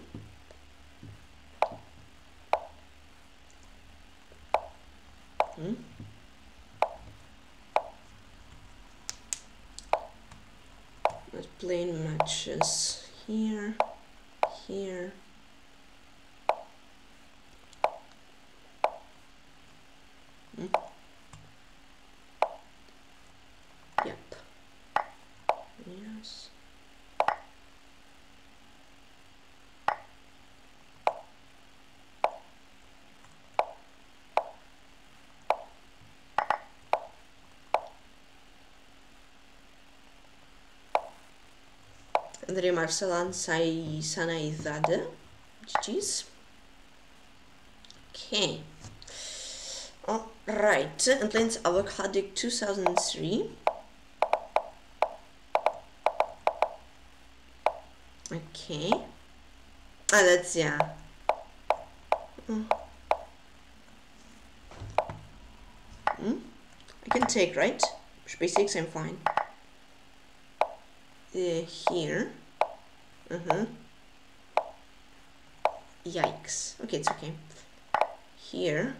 Let's play matches here, here. Yep. Yes. Andre Arsalan Sanaizade. GG's. Okay. Alright. And Plains Avocadic 2003. Okay. Ah, that's, yeah. I can take, right? B6, I'm fine. Here. Yikes. Okay, it's okay. Here.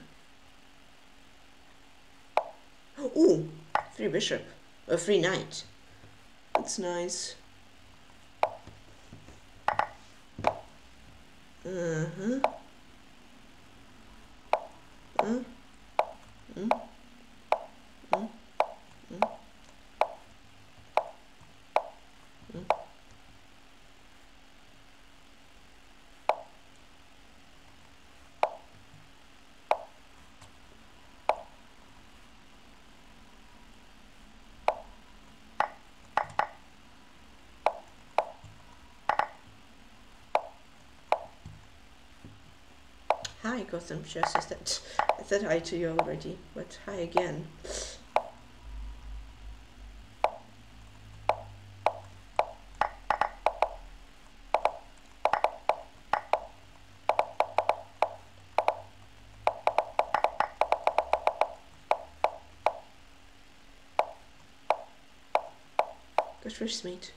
Ooh, free bishop. A free knight. That's nice. Hi, Gotham Chess. I said hi to you already, but hi again. Good fish meat.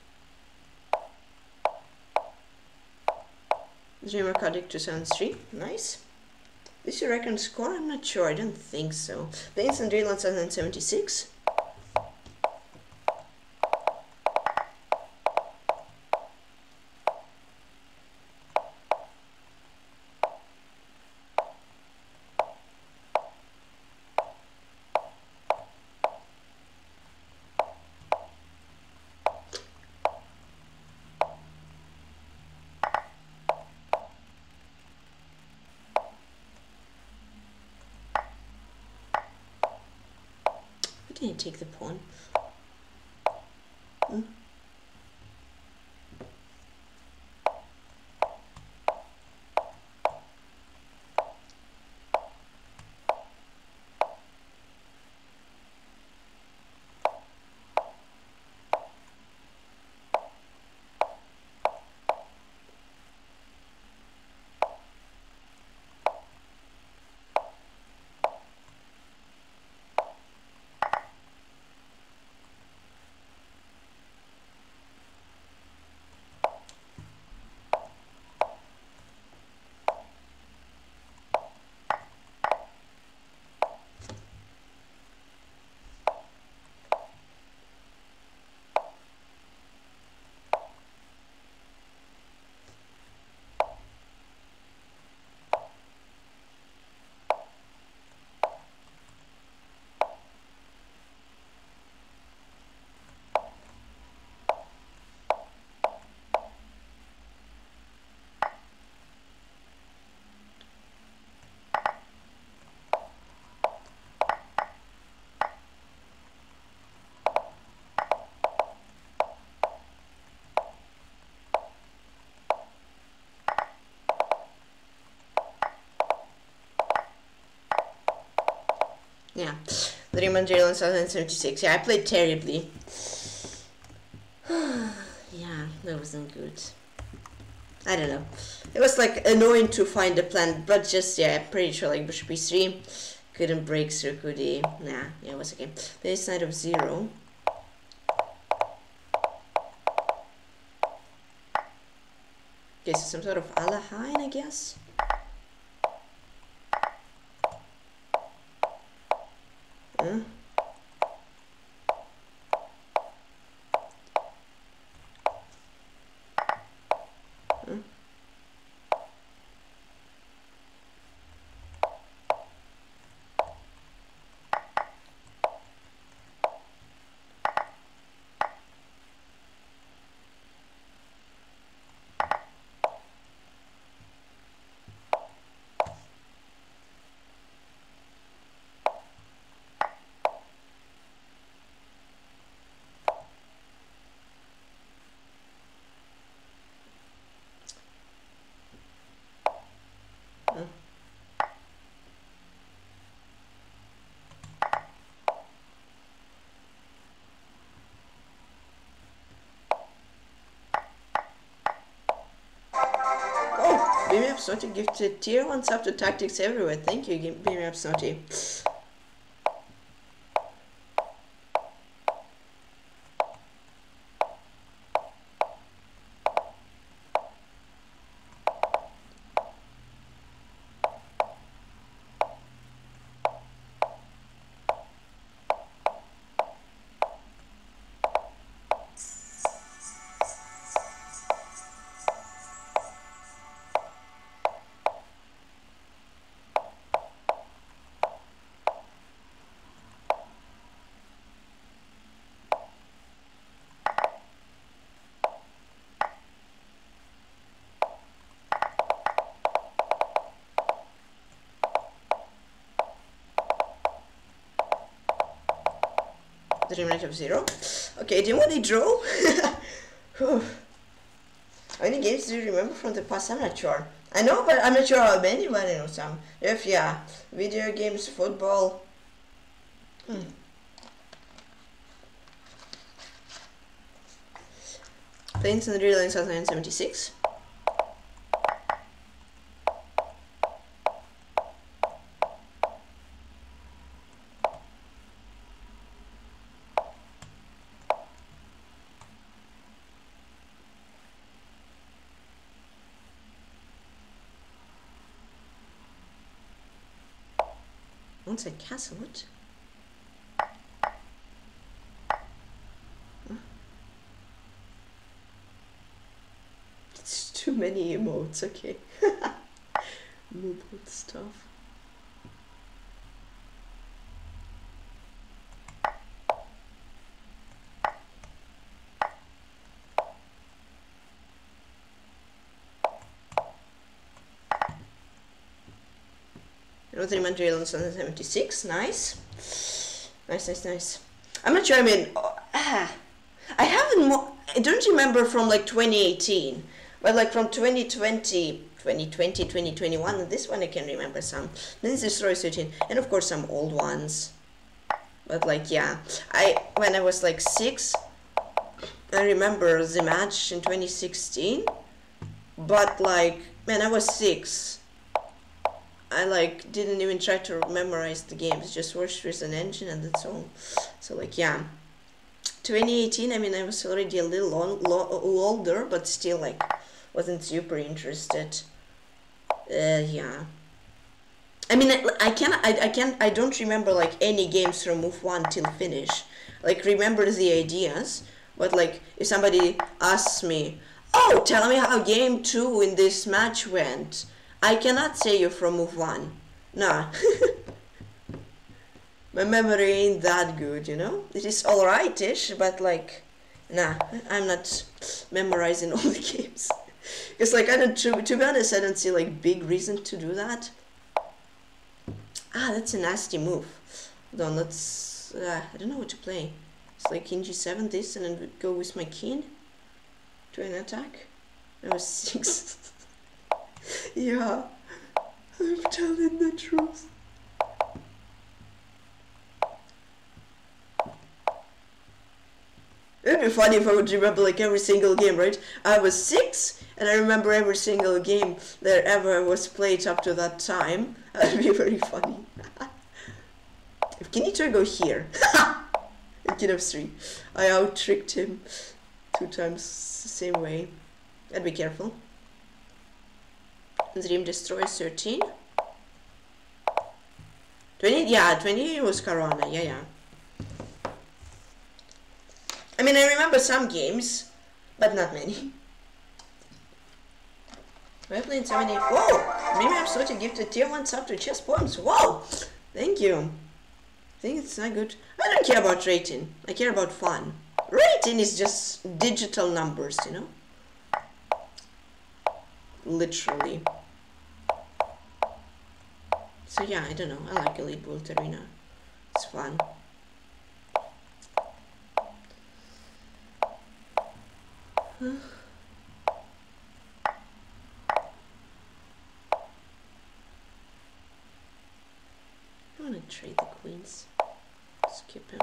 Dreamer Cardic 2003. Nice. Is your record score? I'm not sure. I don't think so. Plains Andre 1076. didn't take the pawn. Hmm? Yeah, 3,076. Yeah, I played terribly. Yeah, that wasn't good. I don't know. It was like annoying to find a plan, but just yeah, I'm pretty sure like bishop e3 couldn't break through d. Nah, yeah, it was okay. Base knight of 0. Okay, so some sort of Alahain, I guess. Bimapsnotty gifted tier 1 sub to Tactics Everywhere. Thank you, Bimapsnotty. Knight of 0. Okay, do you want a draw? How many games do you remember from the past? I'm not sure. I know, but I'm not sure how many, but I know some. If yeah, video games, football. Planes and Real in 1976. A castle, what? Huh? It's too many emotes, okay. Mobile stuff. Andre 1976, nice. Nice. I'm not sure. I mean, I haven't. I don't remember from like 2018, but like from 2020. 2020, 2021, and this one I can remember some. This is Roy 13, and of course some old ones. But like, yeah, when I was like 6, I remember the match in 2016. But like, man, I was 6. I like didn't even try to memorize the games. Just watched with an engine, and that's all. So like, yeah, 2018. I mean, I was already a little older, but still like. Wasn't super interested. Yeah. I mean, I don't remember like any games from move 1 till finish. Like remember the ideas, but like if somebody asks me, "Oh, tell me how game 2 in this match went," I cannot say you from move 1. Nah. My memory ain't that good, you know. It is alright-ish, but like, nah, I'm not memorizing all the games. It's like, I don't, to be honest, I don't see like big reason to do that. Ah, that's a nasty move. Hold on, let's, I don't know what to play. It's like in G7 this and then go with my king to an attack. I was 6. Yeah, I'm telling the truth. It'd be funny if I would remember like every single game, right? I was 6 and I remember every single game that ever was played up to that time. That'd be very funny. If King E2 go here. King F3. I out tricked him 2 times the same way. I'd be careful. Dream destroys 13. 20, yeah, 20 was Corona, yeah. I mean, I remember some games, but not many. We're playing 70. Whoa! Bimapsnotty gifted tier 1 sub to Chess Poems. Whoa! Thank you. I think it's not good. I don't care about rating. I care about fun. Rating is just digital numbers, you know? Literally. So yeah, I don't know. I like Elite Bullet Arena. It's fun. I want to trade the queens. Skip him.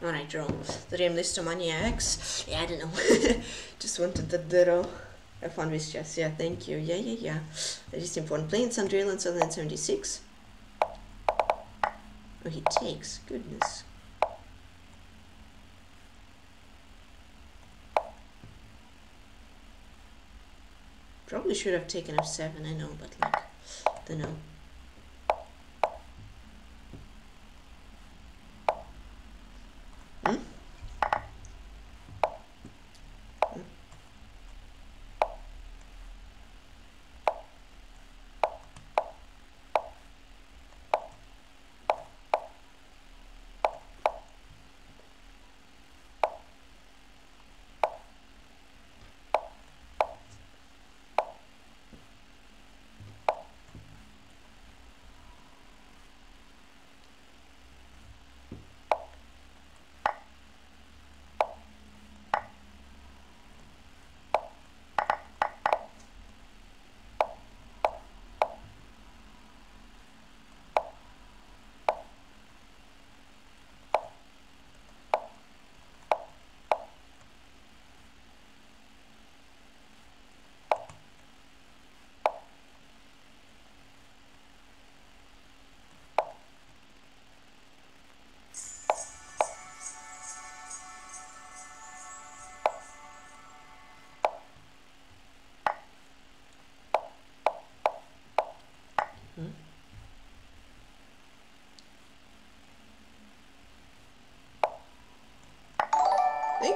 When I draw the name Listomaniax, yeah, I don't know. Just wanted the draw. Have fun with chess, yeah, thank you. Yeah. That is important. Playing Andre and 76. Oh, he takes, goodness. Probably should have taken F7, I know, but like, I don't know.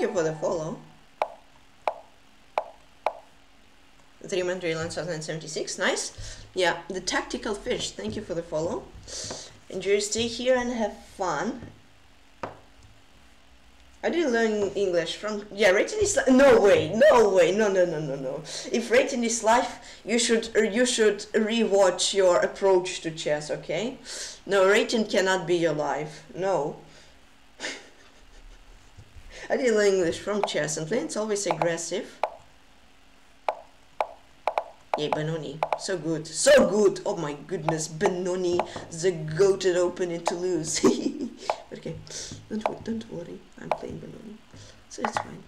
Thank you for the follow. Dream Andre 1976, nice. Yeah, the Tactical Fish, thank you for the follow. Enjoy your stay here and have fun. I didn't learn English from... Yeah, rating is... No way, no way, no. If rating is life, you should re-watch your approach to chess, okay? No, rating cannot be your life, no. I didn't learn English from chess and playing It's Always Aggressive. Yay, Benoni, so good, so good! Oh my goodness, Benoni, the goated opening to lose. Okay, don't worry, I'm playing Benoni, so it's fine.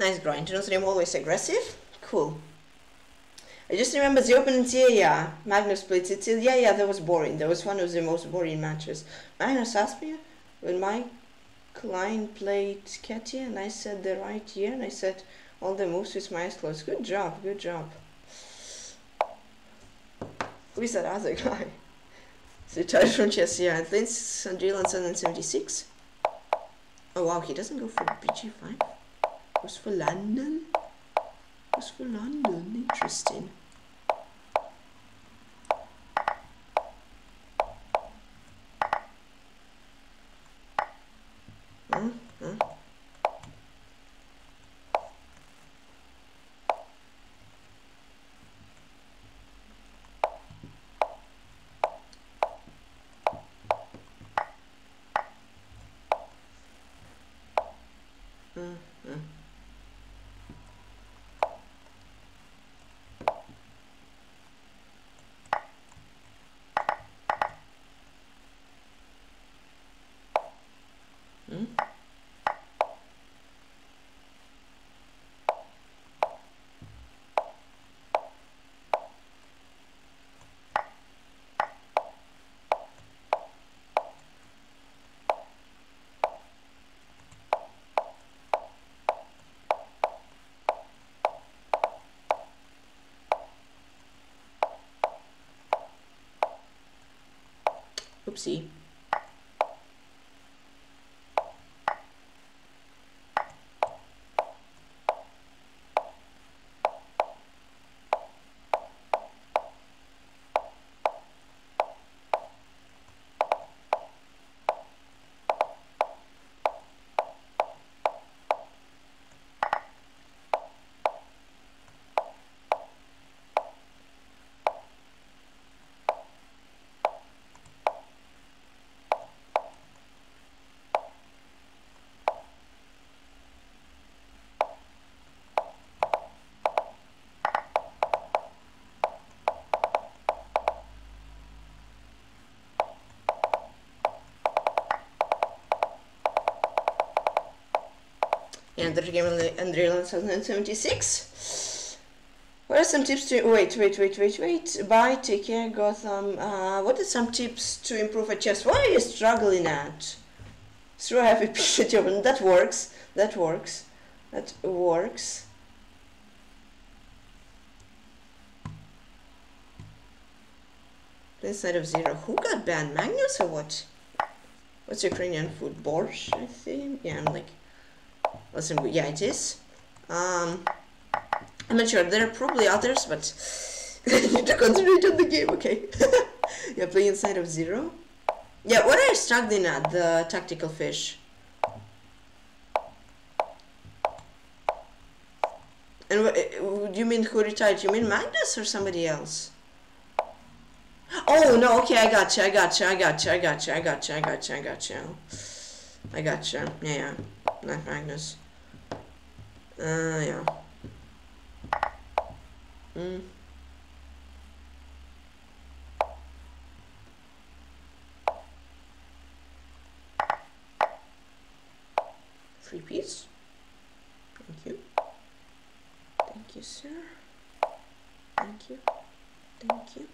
Nice grind, you know, so I'm Always Aggressive. Cool. I just remember the opening tier, yeah. Magnus played it, yeah, that was boring. That was one of the most boring matches. Magnus asked me when my client played Katia, and I said the right year, and I said all the moves with my eyes closed. Good job, good job. Who is that other guy? The charge from chess, yeah. It lands Andre 776. Oh wow, he doesn't go for BG5. Was for London? Was for London? Interesting. Oopsie. and the game Andre 1976. What are some tips to wait buy, take care, Gotham? What are some tips to improve at chess? What are you struggling at? Through happy picture open. That works. That works. That works. Inside of zero. Who got banned? Magnus or what? What's Ukrainian food? Borscht, I think. Yeah, I'm like, listen, yeah, it is. I'm not sure. There are probably others, but you need to concentrate on the game. Okay. Yeah, play inside of zero. Yeah, what are you struggling at? The tactical fish. And you mean who retired? You mean Magnus or somebody else? Oh no, okay, I gotcha. Yeah, not Magnus. Yeah. Free piece. Thank you. Thank you, sir. Thank you. Thank you.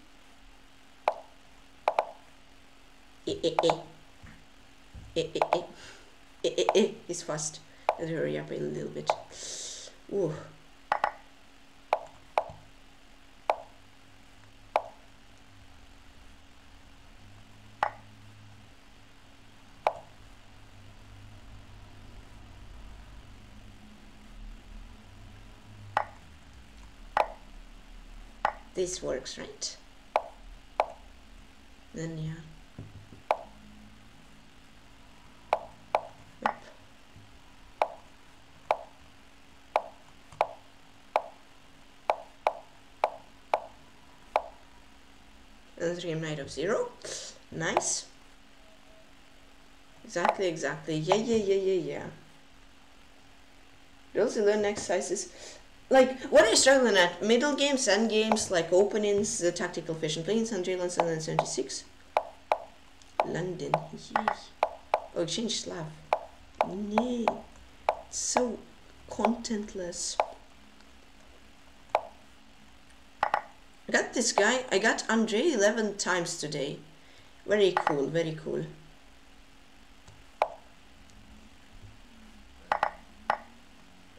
It's fast. Let's hurry up a little bit. Ooh. This works, right? Then yeah. Game knight of zero, nice. Exactly. Yeah. You also learn exercises. Like, what are you struggling at? Middle games, end games, like openings, the tactical fish and planes, Andre 1976. London. Oh, exchange Slav. Nee. So contentless. I got this guy, I got Andre 11 times today. Very cool, very cool.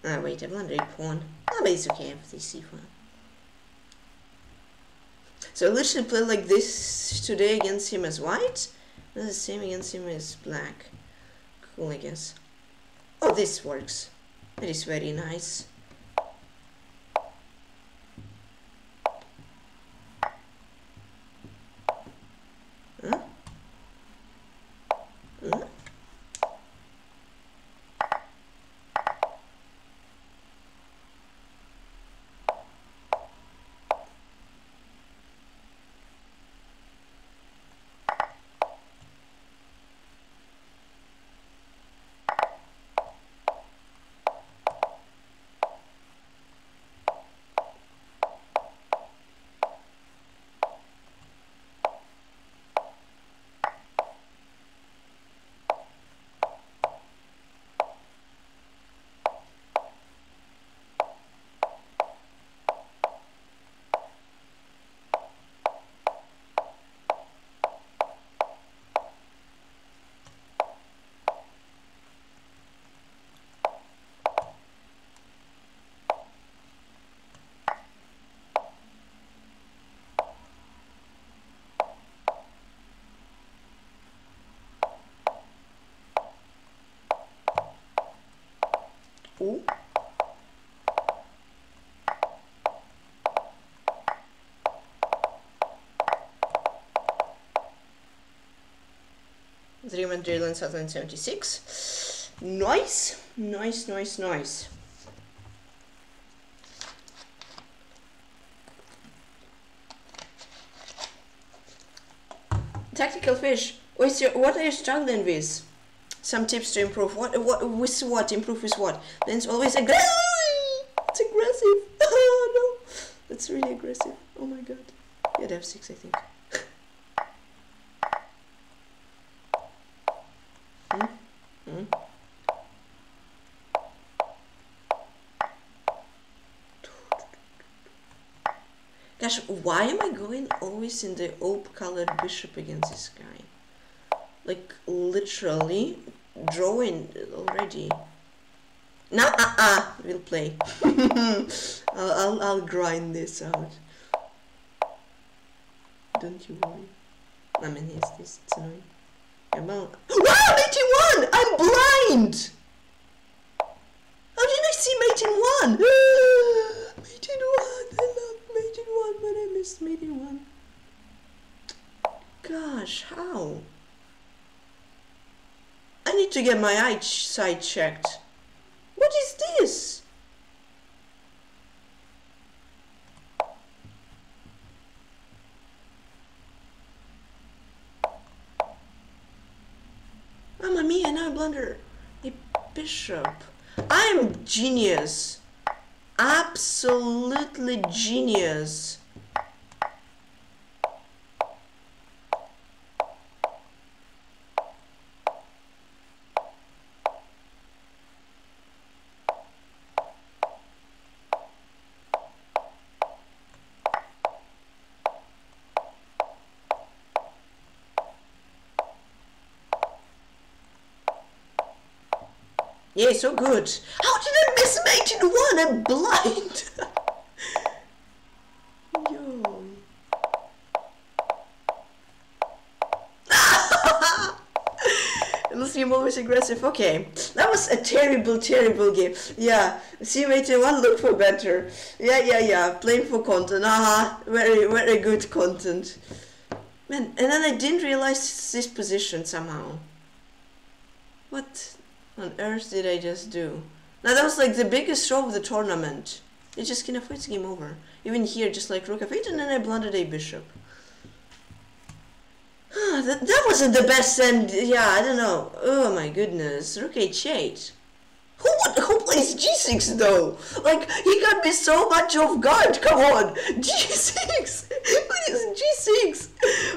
Ah, wait, I'm Andre pawn. Ah, but it's okay, I have the c4. So I literally played like this today against him as white. And the same against him as black. Cool, I guess. Oh, this works. That is very nice. Ooh. Dream and Drill in 2076. Nice. Tactical fish. What are you struggling with? Some tips to improve. Improve with what? Then it's always aggressive. It's aggressive. Oh no, that's really aggressive. Oh my god. Yeah, F6, I think. Gosh, why am I going always in the op-colored bishop against this guy? Like, literally, drawing already. No, we'll play. I'll grind this out. Don't you worry. I mean, it's annoying. Wow, 81! I'm blind! How did I see mate in one? Mate in one! I love mate in one, but I missed mate in one. Gosh, how? I need to get my eyesight checked. What is this? Mamma mia, now I blunder a bishop. I'm genius. Absolutely genius. Yeah, so good. How did I miss mate in one? I'm blind. Yo. Unless you're always aggressive. Okay, that was a terrible, terrible game. Yeah, see mate in one. Look for better. Yeah. Playing for content. Very, very good content. Man, and then I didn't realize this position somehow. What on earth did I just do? Now that was like the biggest throw of the tournament. It's just kind of fights game over. Even here, just like rook f8, and then I blundered a bishop. that wasn't the best end. Yeah, I don't know. Oh my goodness, rook h8. Who plays g6 though? Like he got me so much off guard. Come on, g6. What is g6?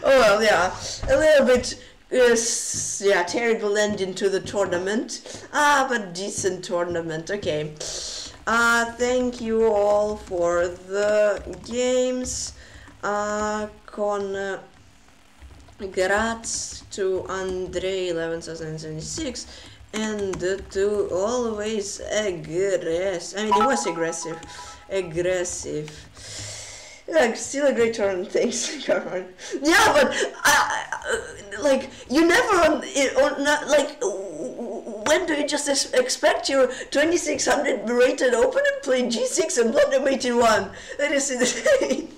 Oh well, yeah, a little bit. Yes, yeah, terrible ending to the tournament. But decent tournament, okay. Thank you all for the games. Congrats to Andre 11,076 and to Always Aggressive. I mean, it was aggressive. Like, still a great turn, thanks, Cameron. Yeah, but, like, you never, like, when do you just expect your 2600 rated opponent play g6 and blunder mate in one? That is insane.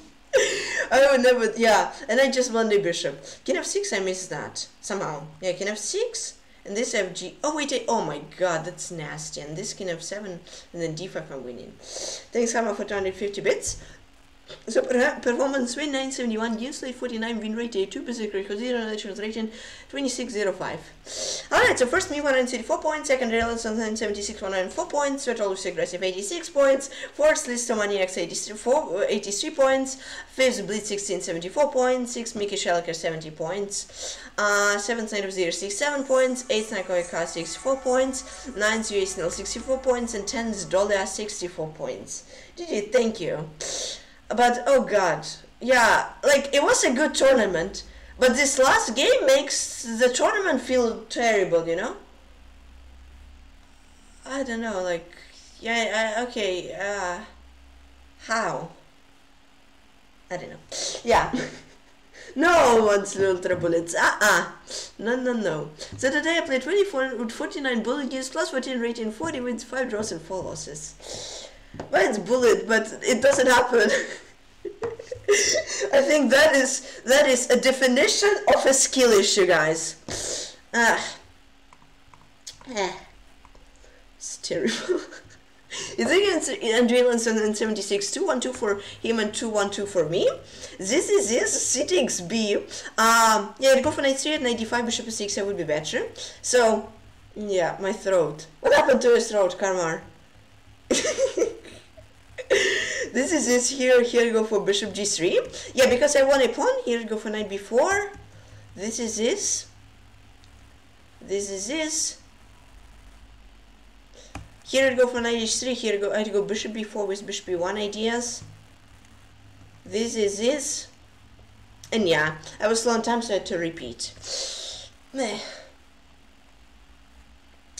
I would never, yeah, and I just blunder bishop. King f6, I missed that, somehow. Yeah, king f6, and this fg, oh wait, oh my god, that's nasty. And this king f7, and then d5 I'm winning. Thanks, Cameron, for 250 bits. So performance win 971, game slate 49, win rate 82, basic record 0, elections rating 2605. Alright, so first me 134 points, second Relance 176, 194 points, third Always Aggressive 86 points, fourth Listomaniax 83 points, fifth Blitz 16 74 points, sixth Mickey Shelker 70 points, seventh Knight of 0 67 points, eighth Nakoika 64 points, ninth UASNL 64 points, and tenth Dollar 64 points. GG, thank you. But oh god, yeah, like it was a good tournament, but this last game makes the tournament feel terrible, you know? I don't know, like, yeah, okay, how? I don't know, yeah. No one's ultra bullets. No. So today I played 24 with 49 bullet games, plus 14 rating 40 wins, 5 draws and 4 losses. Well, it's bullet, but it doesn't happen. I think that is a definition of a skill issue, guys. It's terrible. You think Andre 1176 212 for him and 212 for me. This is his city XB. Yeah, I'd go for knight 3 at 95, bishop 6. That would be better. So, yeah, my throat. What happened to his throat, Karmar? This is it here you go for bishop g3. Yeah, because I won a pawn, here you go for knight b4. This is this. Here you go for knight h3, here you go bishop b4 with bishop b1 ideas. This is his. And yeah, I was long time, so I had to repeat. Meh.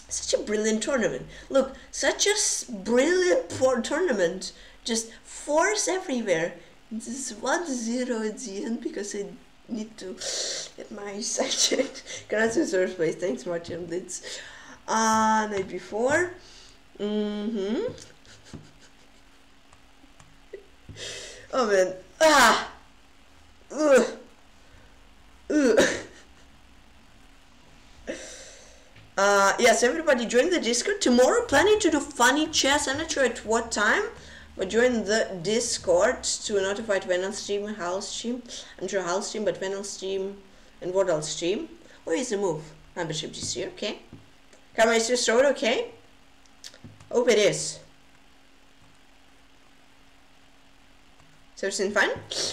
Such a brilliant tournament. Look, such a brilliant tournament. Just force everywhere. This is 1-0 at the end because I need to get my subject. Gracias, Earthbase. Thanks, Martin Blitz. Night before. Oh man. Ah! Ugh. Ugh. Yes, everybody join the Discord. Tomorrow planning to do funny chess. I'm not sure at what time, but join the Discord to notify when I'll stream, how I'll stream. I'm sure how I'll stream, but when I'll stream and what I'll stream. Where is the move? Membership GC, okay. Camera is just road, okay. Hope it is. So it's in fun.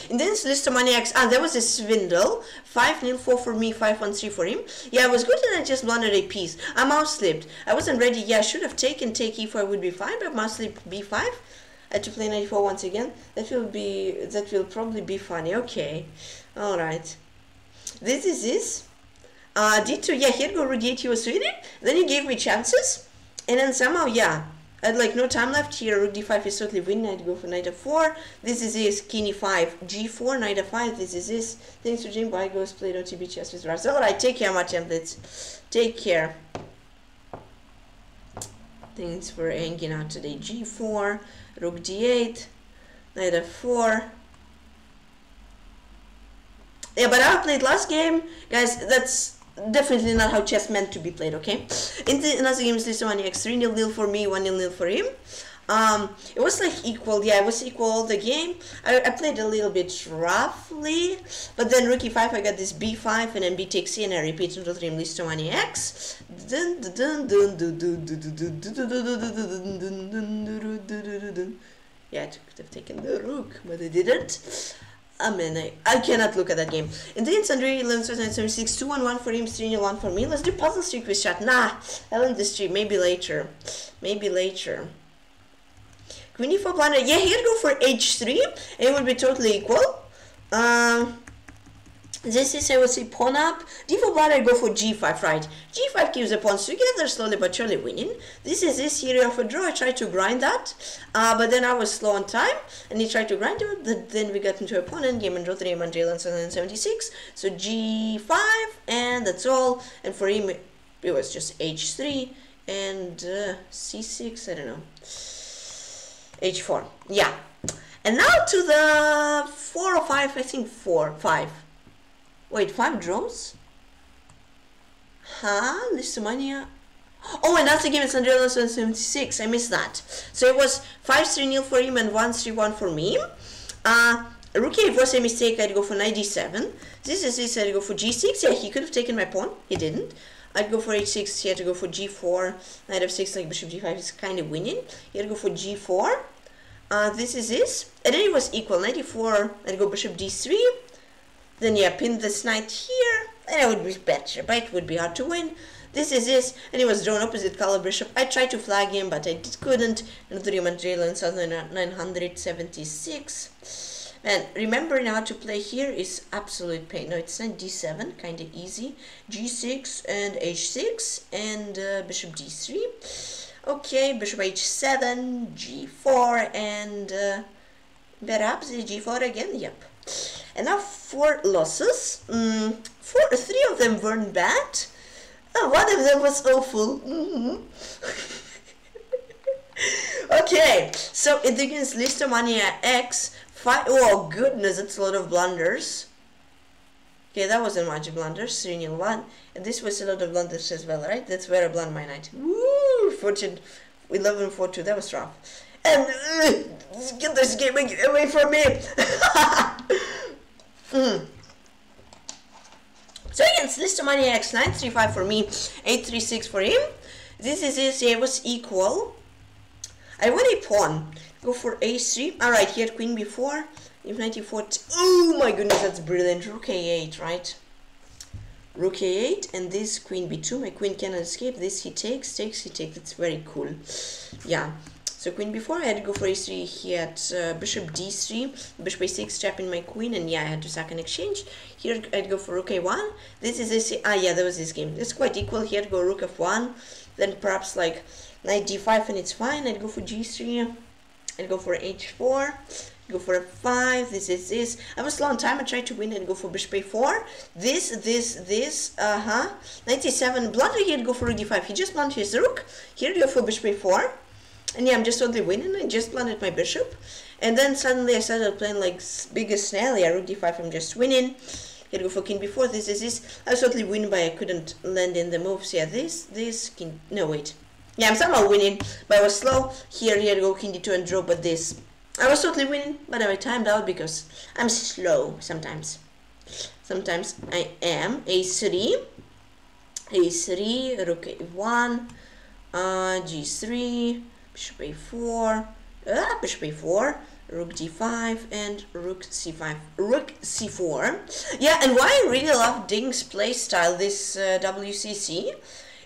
In this Listomaniax, there was a swindle. 5-0-4 for me, 5-1-3 for him. Yeah, I was good and I just blundered a piece. I mouse slipped. I wasn't ready. Yeah, I should have taken take e4, would be fine, but mouse slipped b5. I had to play knight 4 once again. That will probably be funny. Okay. Alright. This is this. D2, yeah, here go rook d8, was swinging. Then he gave me chances. And then somehow, yeah. I had like no time left here. Rook d5 is totally winning. I'd go for knight f4. This is his. King e5, g4, knight f5. This is his. Thanks to Jim Bygos. Played OTB chess with Russell. Alright, take care, my templates. Take care. Thanks for hanging out today. g4, rook d8, knight f4. Yeah, but I played last game. Guys, that's definitely not how chess meant to be played, okay? In the another game, this one, X 3-0-0 for me, 1-0-0 for him. It was like equal, yeah, it was equal all the game. I played a little bit roughly, but then rook e5, I got this b5, and then b takes e, and I repeat until the game Listomaniax. Yeah, I could have taken the rook, but I didn't. I mean, I cannot look at that game. In the end, Andre 11-9-7-6, 2-1-1 for him, 3-0-1 for me. Let's do puzzle streak with shot. Nah, I'll end the streak. Maybe later. Maybe later. Queen e4 blunder. Yeah, here go for h3. It will be totally equal. This is, I would say, pawn up. d4 blunder, go for g5, right? g5 keeps the pawns together, slowly but surely winning. This is this area of a draw. I tried to grind that, but then I was slow on time, and he tried to grind it, but then we got into a pawn endgame and wrote the name Andre 11-9-7-6. So g5, and that's all. And for him, it was just h3 and c6, I don't know, h4. Yeah. And now to the 4 or 5, I think 4, 5. Wait, 5 draws? Huh? Listomania? Oh, and that's the game is 176. I missed that. So it was 5-3-0 for him and 1-3-1 for me. Rookie, it was a mistake. I'd go for knight d7. This is this. I'd go for g6. Yeah, he could have taken my pawn. He didn't. I'd go for h6. He had to go for g4. Knight f6, like bishop g5 is kind of winning. He had to go for g4. This is this. And then it was equal. Knight d4. I'd go bishop d3. Then yeah, pin this knight here, and I would be better, but it would be hard to win. This is this, and it was drawn opposite color bishop. I tried to flag him, but I couldn't. Another game, Andre 976. And remembering how to play here is absolute pain. No, it's not d7, kind of easy. g6 and h6 and bishop d3. Okay, bishop h7, g4, and perhaps g4 again. Yep. And now 4 losses. 3 of them weren't bad. One of them was awful. Okay, so it begins Listomaniax. Oh goodness, that's a lot of blunders. Okay, that wasn't much blunders. 3-0-1. And this was a lot of blunders as well, right? That's where I blunder my knight. Woo! Fortune 11-4-2. That was rough. And get this game away from me. So against Listomaniax, 9-3-5 for me, 8-3-6 for him. This is his. Yeah, it was equal. I want a pawn. Go for a3. Alright, he had queen before. If knight e4. Oh my goodness, that's brilliant. Rook a8, right? Rook a8 and this queen b2. My queen cannot escape. This he takes, he takes. That's very cool. Yeah. So queen b4, I had to go for a3, he had bishop d3, bishop a6, trapping my queen, and yeah, I had to sack an exchange. Here I had to go for rook a1, this is a3, ah yeah, that was this game, it's quite equal, he had to go rook f1, then perhaps like knight d5 and it's fine, I'd go for g3, I'd go for h4, go for f5, this is this. I was a long time, I tried to win and go for bishop a4, this, knight a7, blunder, he'd go for rook d5, he just blundered his rook, he'd go for bishop a4, and yeah, I'm just totally winning, I just blundered my bishop, and then suddenly I started playing like biggest snail, yeah, rook d5, I'm just winning, he'd go for king b4, this is this, I was totally winning, but I couldn't land in the moves, yeah, this, king, no, wait, yeah, I'm somehow winning, but I was slow, here, he'd go king d2 and draw, but this, I was totally winning, but I timed out because I'm slow sometimes. Sometimes I am. A3, rook a1, g3, bishop a4, bishop a4, rook d5, and rook c5, rook c4. Yeah, and why I really love Ding's playstyle, this WCC, it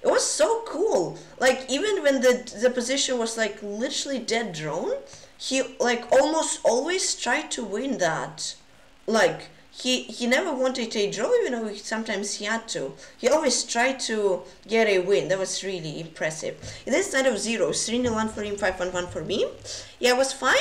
was so cool. Like, even when the position was like literally dead drawn, he like almost always tried to win that. Like he never wanted a draw, even though sometimes he had to. He always tried to get a win. That was really impressive. In this side of 0s, 3-1 for him, 5-1 for me. Yeah, it was fine.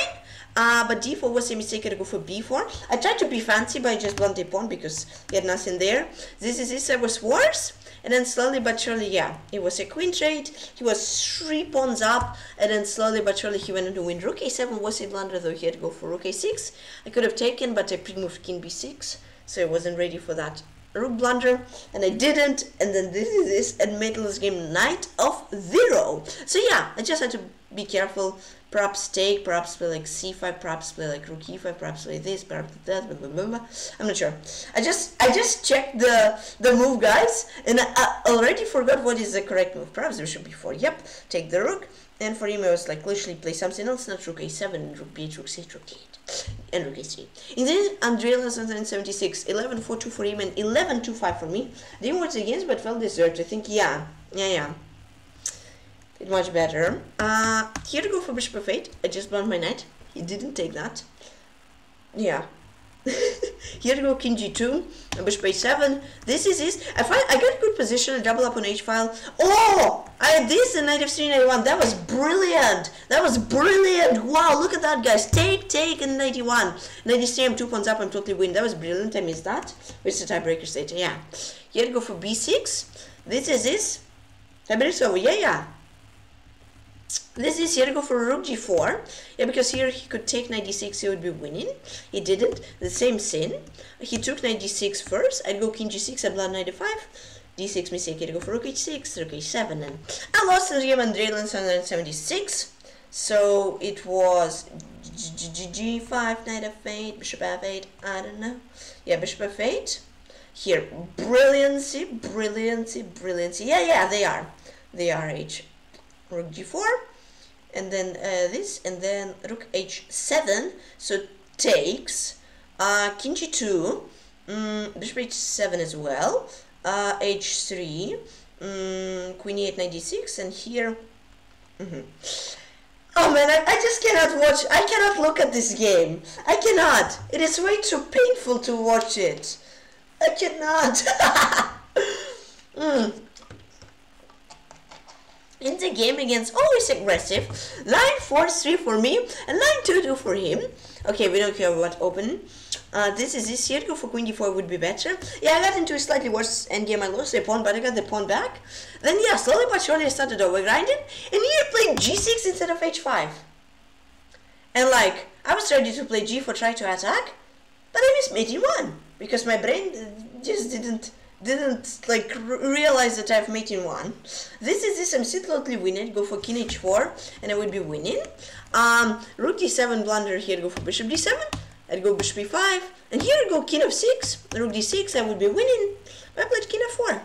But d4 was a mistake, I had to go for b4. I tried to be fancy, but I just blundered a pawn because he had nothing there. This is this, I was worse. And then slowly but surely, yeah, it was a queen trade, he was 3 pawns up, and then slowly but surely he went into win. Rook a7 was a blunder, though he had to go for rook a6, I could have taken, but I pre-moved king b6, so I wasn't ready for that rook blunder, and I didn't, and then this is this, and made this game knight of 0. So yeah, I just had to be careful, perhaps take, perhaps play like c5, perhaps play like rook e5, perhaps play this, perhaps that, blah, blah, blah, blah. I'm not sure. I just checked the move, guys, and I already forgot what is the correct move. Perhaps there should be 4, yep, take the rook, and for him I was like, literally play something else, not rook a7, and rook b8, rook c8, rook e8, and rook a3. In the end, Andre has 176, 11-4-2 for him, and 11-2-5 for me. Didn't watch the games, but felt deserved, I think, yeah. Much better. Here to go for bishop f8. I just bound my knight. He didn't take that. Yeah. Here to go king g2 and bishop a7. This is this. I got a good position. I double up on h file. Oh, I had this and knight f3, knight e1. That was brilliant. Wow, look at that, guys. Take and knight e1. Knight e3. I'm 2 pawns up. I'm totally win. That was brilliant. I missed that. It's a tiebreaker state. Yeah. Here to go for b6. This is this. Tiebreak's over. Yeah. This is here to go for rook g4, yeah, because here he could take knight d6, he would be winning, he didn't, the same sin, he took knight d6 first, I'd go king g6, I'd blunder knight d5, d6 mistake, here to go for rook h6, rook h7, and I lost the game on Always Aggressive, so it was g5, knight f8, bishop f8, I don't know, yeah, bishop f8, here, brilliancy, yeah, they are h. Rook g4, and then this, and then rook h7, so takes, king g2, bishop h7 as well, h3, queen e8, knight d6, and here, oh man, I just cannot watch, I cannot look at this game, I cannot, it is way too painful to watch it, I cannot, In the game against Always Aggressive, 9-4-3 for me and 9-2-2 for him. Okay, we don't care about open. This is this here. Go for queen d4 would be better. Yeah, I got into a slightly worse endgame. I lost the pawn, but I got the pawn back. Then yeah, slowly but surely I started overgrinding, and here playing g6 instead of h5. And like I was ready to play g4, try to attack, but I missed mate e1 because my brain just didn't like realize that I have mate in 1. This is this, I'm still totally winning, go for king h4 and I would be winning. Rook d7 blunder, here I'd go for bishop d7, I'd go bishop b5, and here I'd go king f6, rook d6, I would be winning, but I played king f4,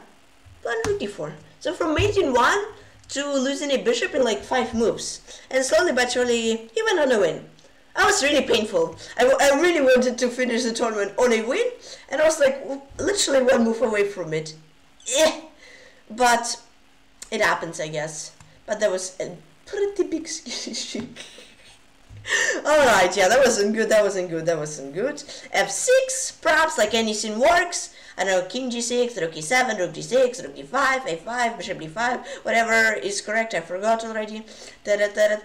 blunder rook d4. So from mate in 1 to losing a bishop in like 5 moves, and slowly but surely he went on a win. That was really painful. I really wanted to finish the tournament on a win, and I was like literally 1 move away from it. But it happens, I guess. But that was pretty big skill. Alright, yeah, that wasn't good. F6, perhaps, like anything works. I know, king g6, rook e7, rook g6, rook d5, a5, bishop d5, whatever is correct, I forgot already. Bishop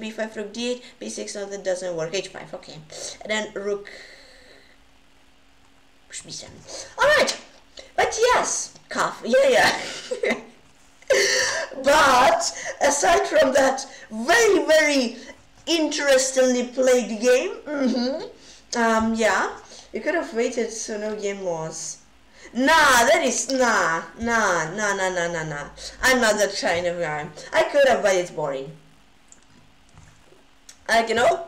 b5, rook d8, b6, no, that doesn't work, h5, okay. And then rook b7. Alright, but yes, calf, yeah. But aside from that very, very interestingly played game, yeah, you could have waited so no game was. Nah, I'm not that kind of guy. I could have, but it's boring. Like, you know,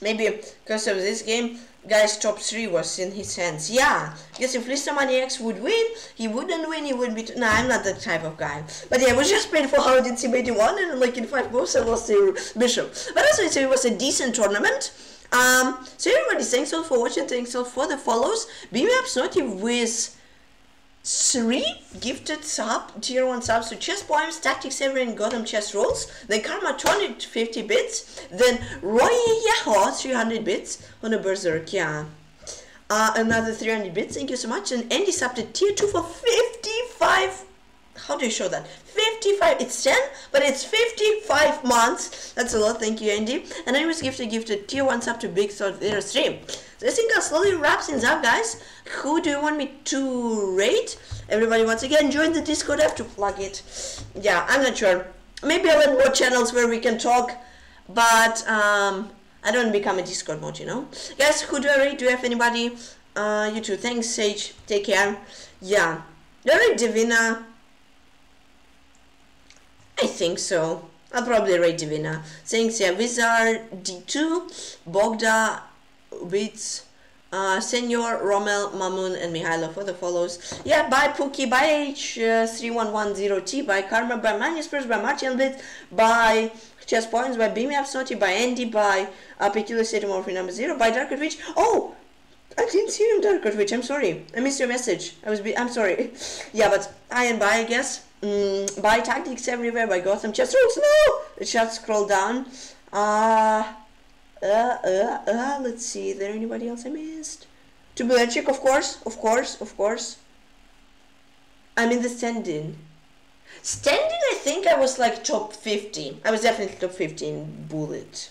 maybe because of this game, guy's top 3 was in his hands. Yeah, because if Listomaniax would win, he wouldn't win, he would be... Nah, I'm not that type of guy. But yeah, it was just painful how did he made 1 and like in 5 moves I lost the bishop. But also, so it was a decent tournament. So everybody, thanks all for watching, thanks all for the follows. Bimapsnotty with 3 gifted sub, tier 1 subs to Chess Poems, Tactics Every and Gotham Chess Rules, then Karma 250 bits, then Rieho 300 bits on a Berserk, yeah. Another 300 bits, thank you so much, and Andy subbed to tier 2 for 55, how do you show that? 55, it's 10, but it's 55 months, that's a lot, thank you Andy. And I was gifted tier 1 sub to Big Sword Theater Stream. So I think I'll slowly wrap things up, guys. Who do you want me to rate? Everybody, once again, join the Discord. I have to plug it. Yeah, I'm not sure. Maybe I'll add more channels where we can talk. But I don't become a Discord mod, you know. Guys, who do I rate? Do you have anybody? You too. Thanks, Sage. Take care. Yeah. Do I rate Divina? I think so. I'll probably rate Divina. Thanks, yeah. Wizard, D2, Bogda, Beats, Senor, Rommel, Mamun, and Mihailo for the follows. Yeah, by Pookie, by H3110T, by Karma, by Manuspress, by Martian Blitz, by Chess Points, by Bimapsnotty, by Andy, by Peculiar Satomorphy number 0, by Dark Witch. Oh, I didn't see him, Dark Witch. I'm sorry. I missed your message. I'm sorry. Yeah, but I and by, I guess. By Tactics Everywhere, by Gotham Chess Rules. No! It should scroll down. Let's see, is there anybody else I missed? To Blatchik, of course. I'm in the stand-in. Stand-in, I think I was like top 50. I was definitely top 15 bullet.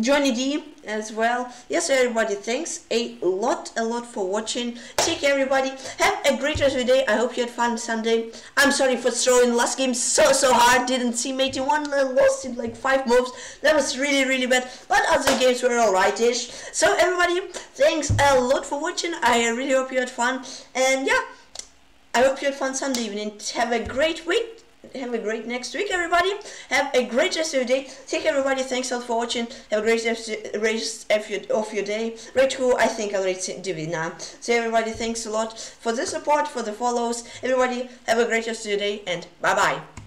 Johnny D as well. Yes, everybody, thanks a lot for watching. Take care, everybody. Have a great rest of the day. I hope you had fun Sunday. I'm sorry for throwing last game so hard. Didn't see mate one, lost in like 5 moves. That was really bad. But other games were alright-ish. So everybody, thanks a lot for watching. I really hope you had fun. And yeah, I hope you had fun Sunday evening. Have a great week. Have a great next week, everybody. Have a great rest of your day. Take care, everybody. Thanks a lot for watching. Have a great rest of your day. Rate who? I think I'll rate Divina. So, everybody, thanks a lot for the support, for the follows. Everybody, have a great rest of your day, and bye-bye.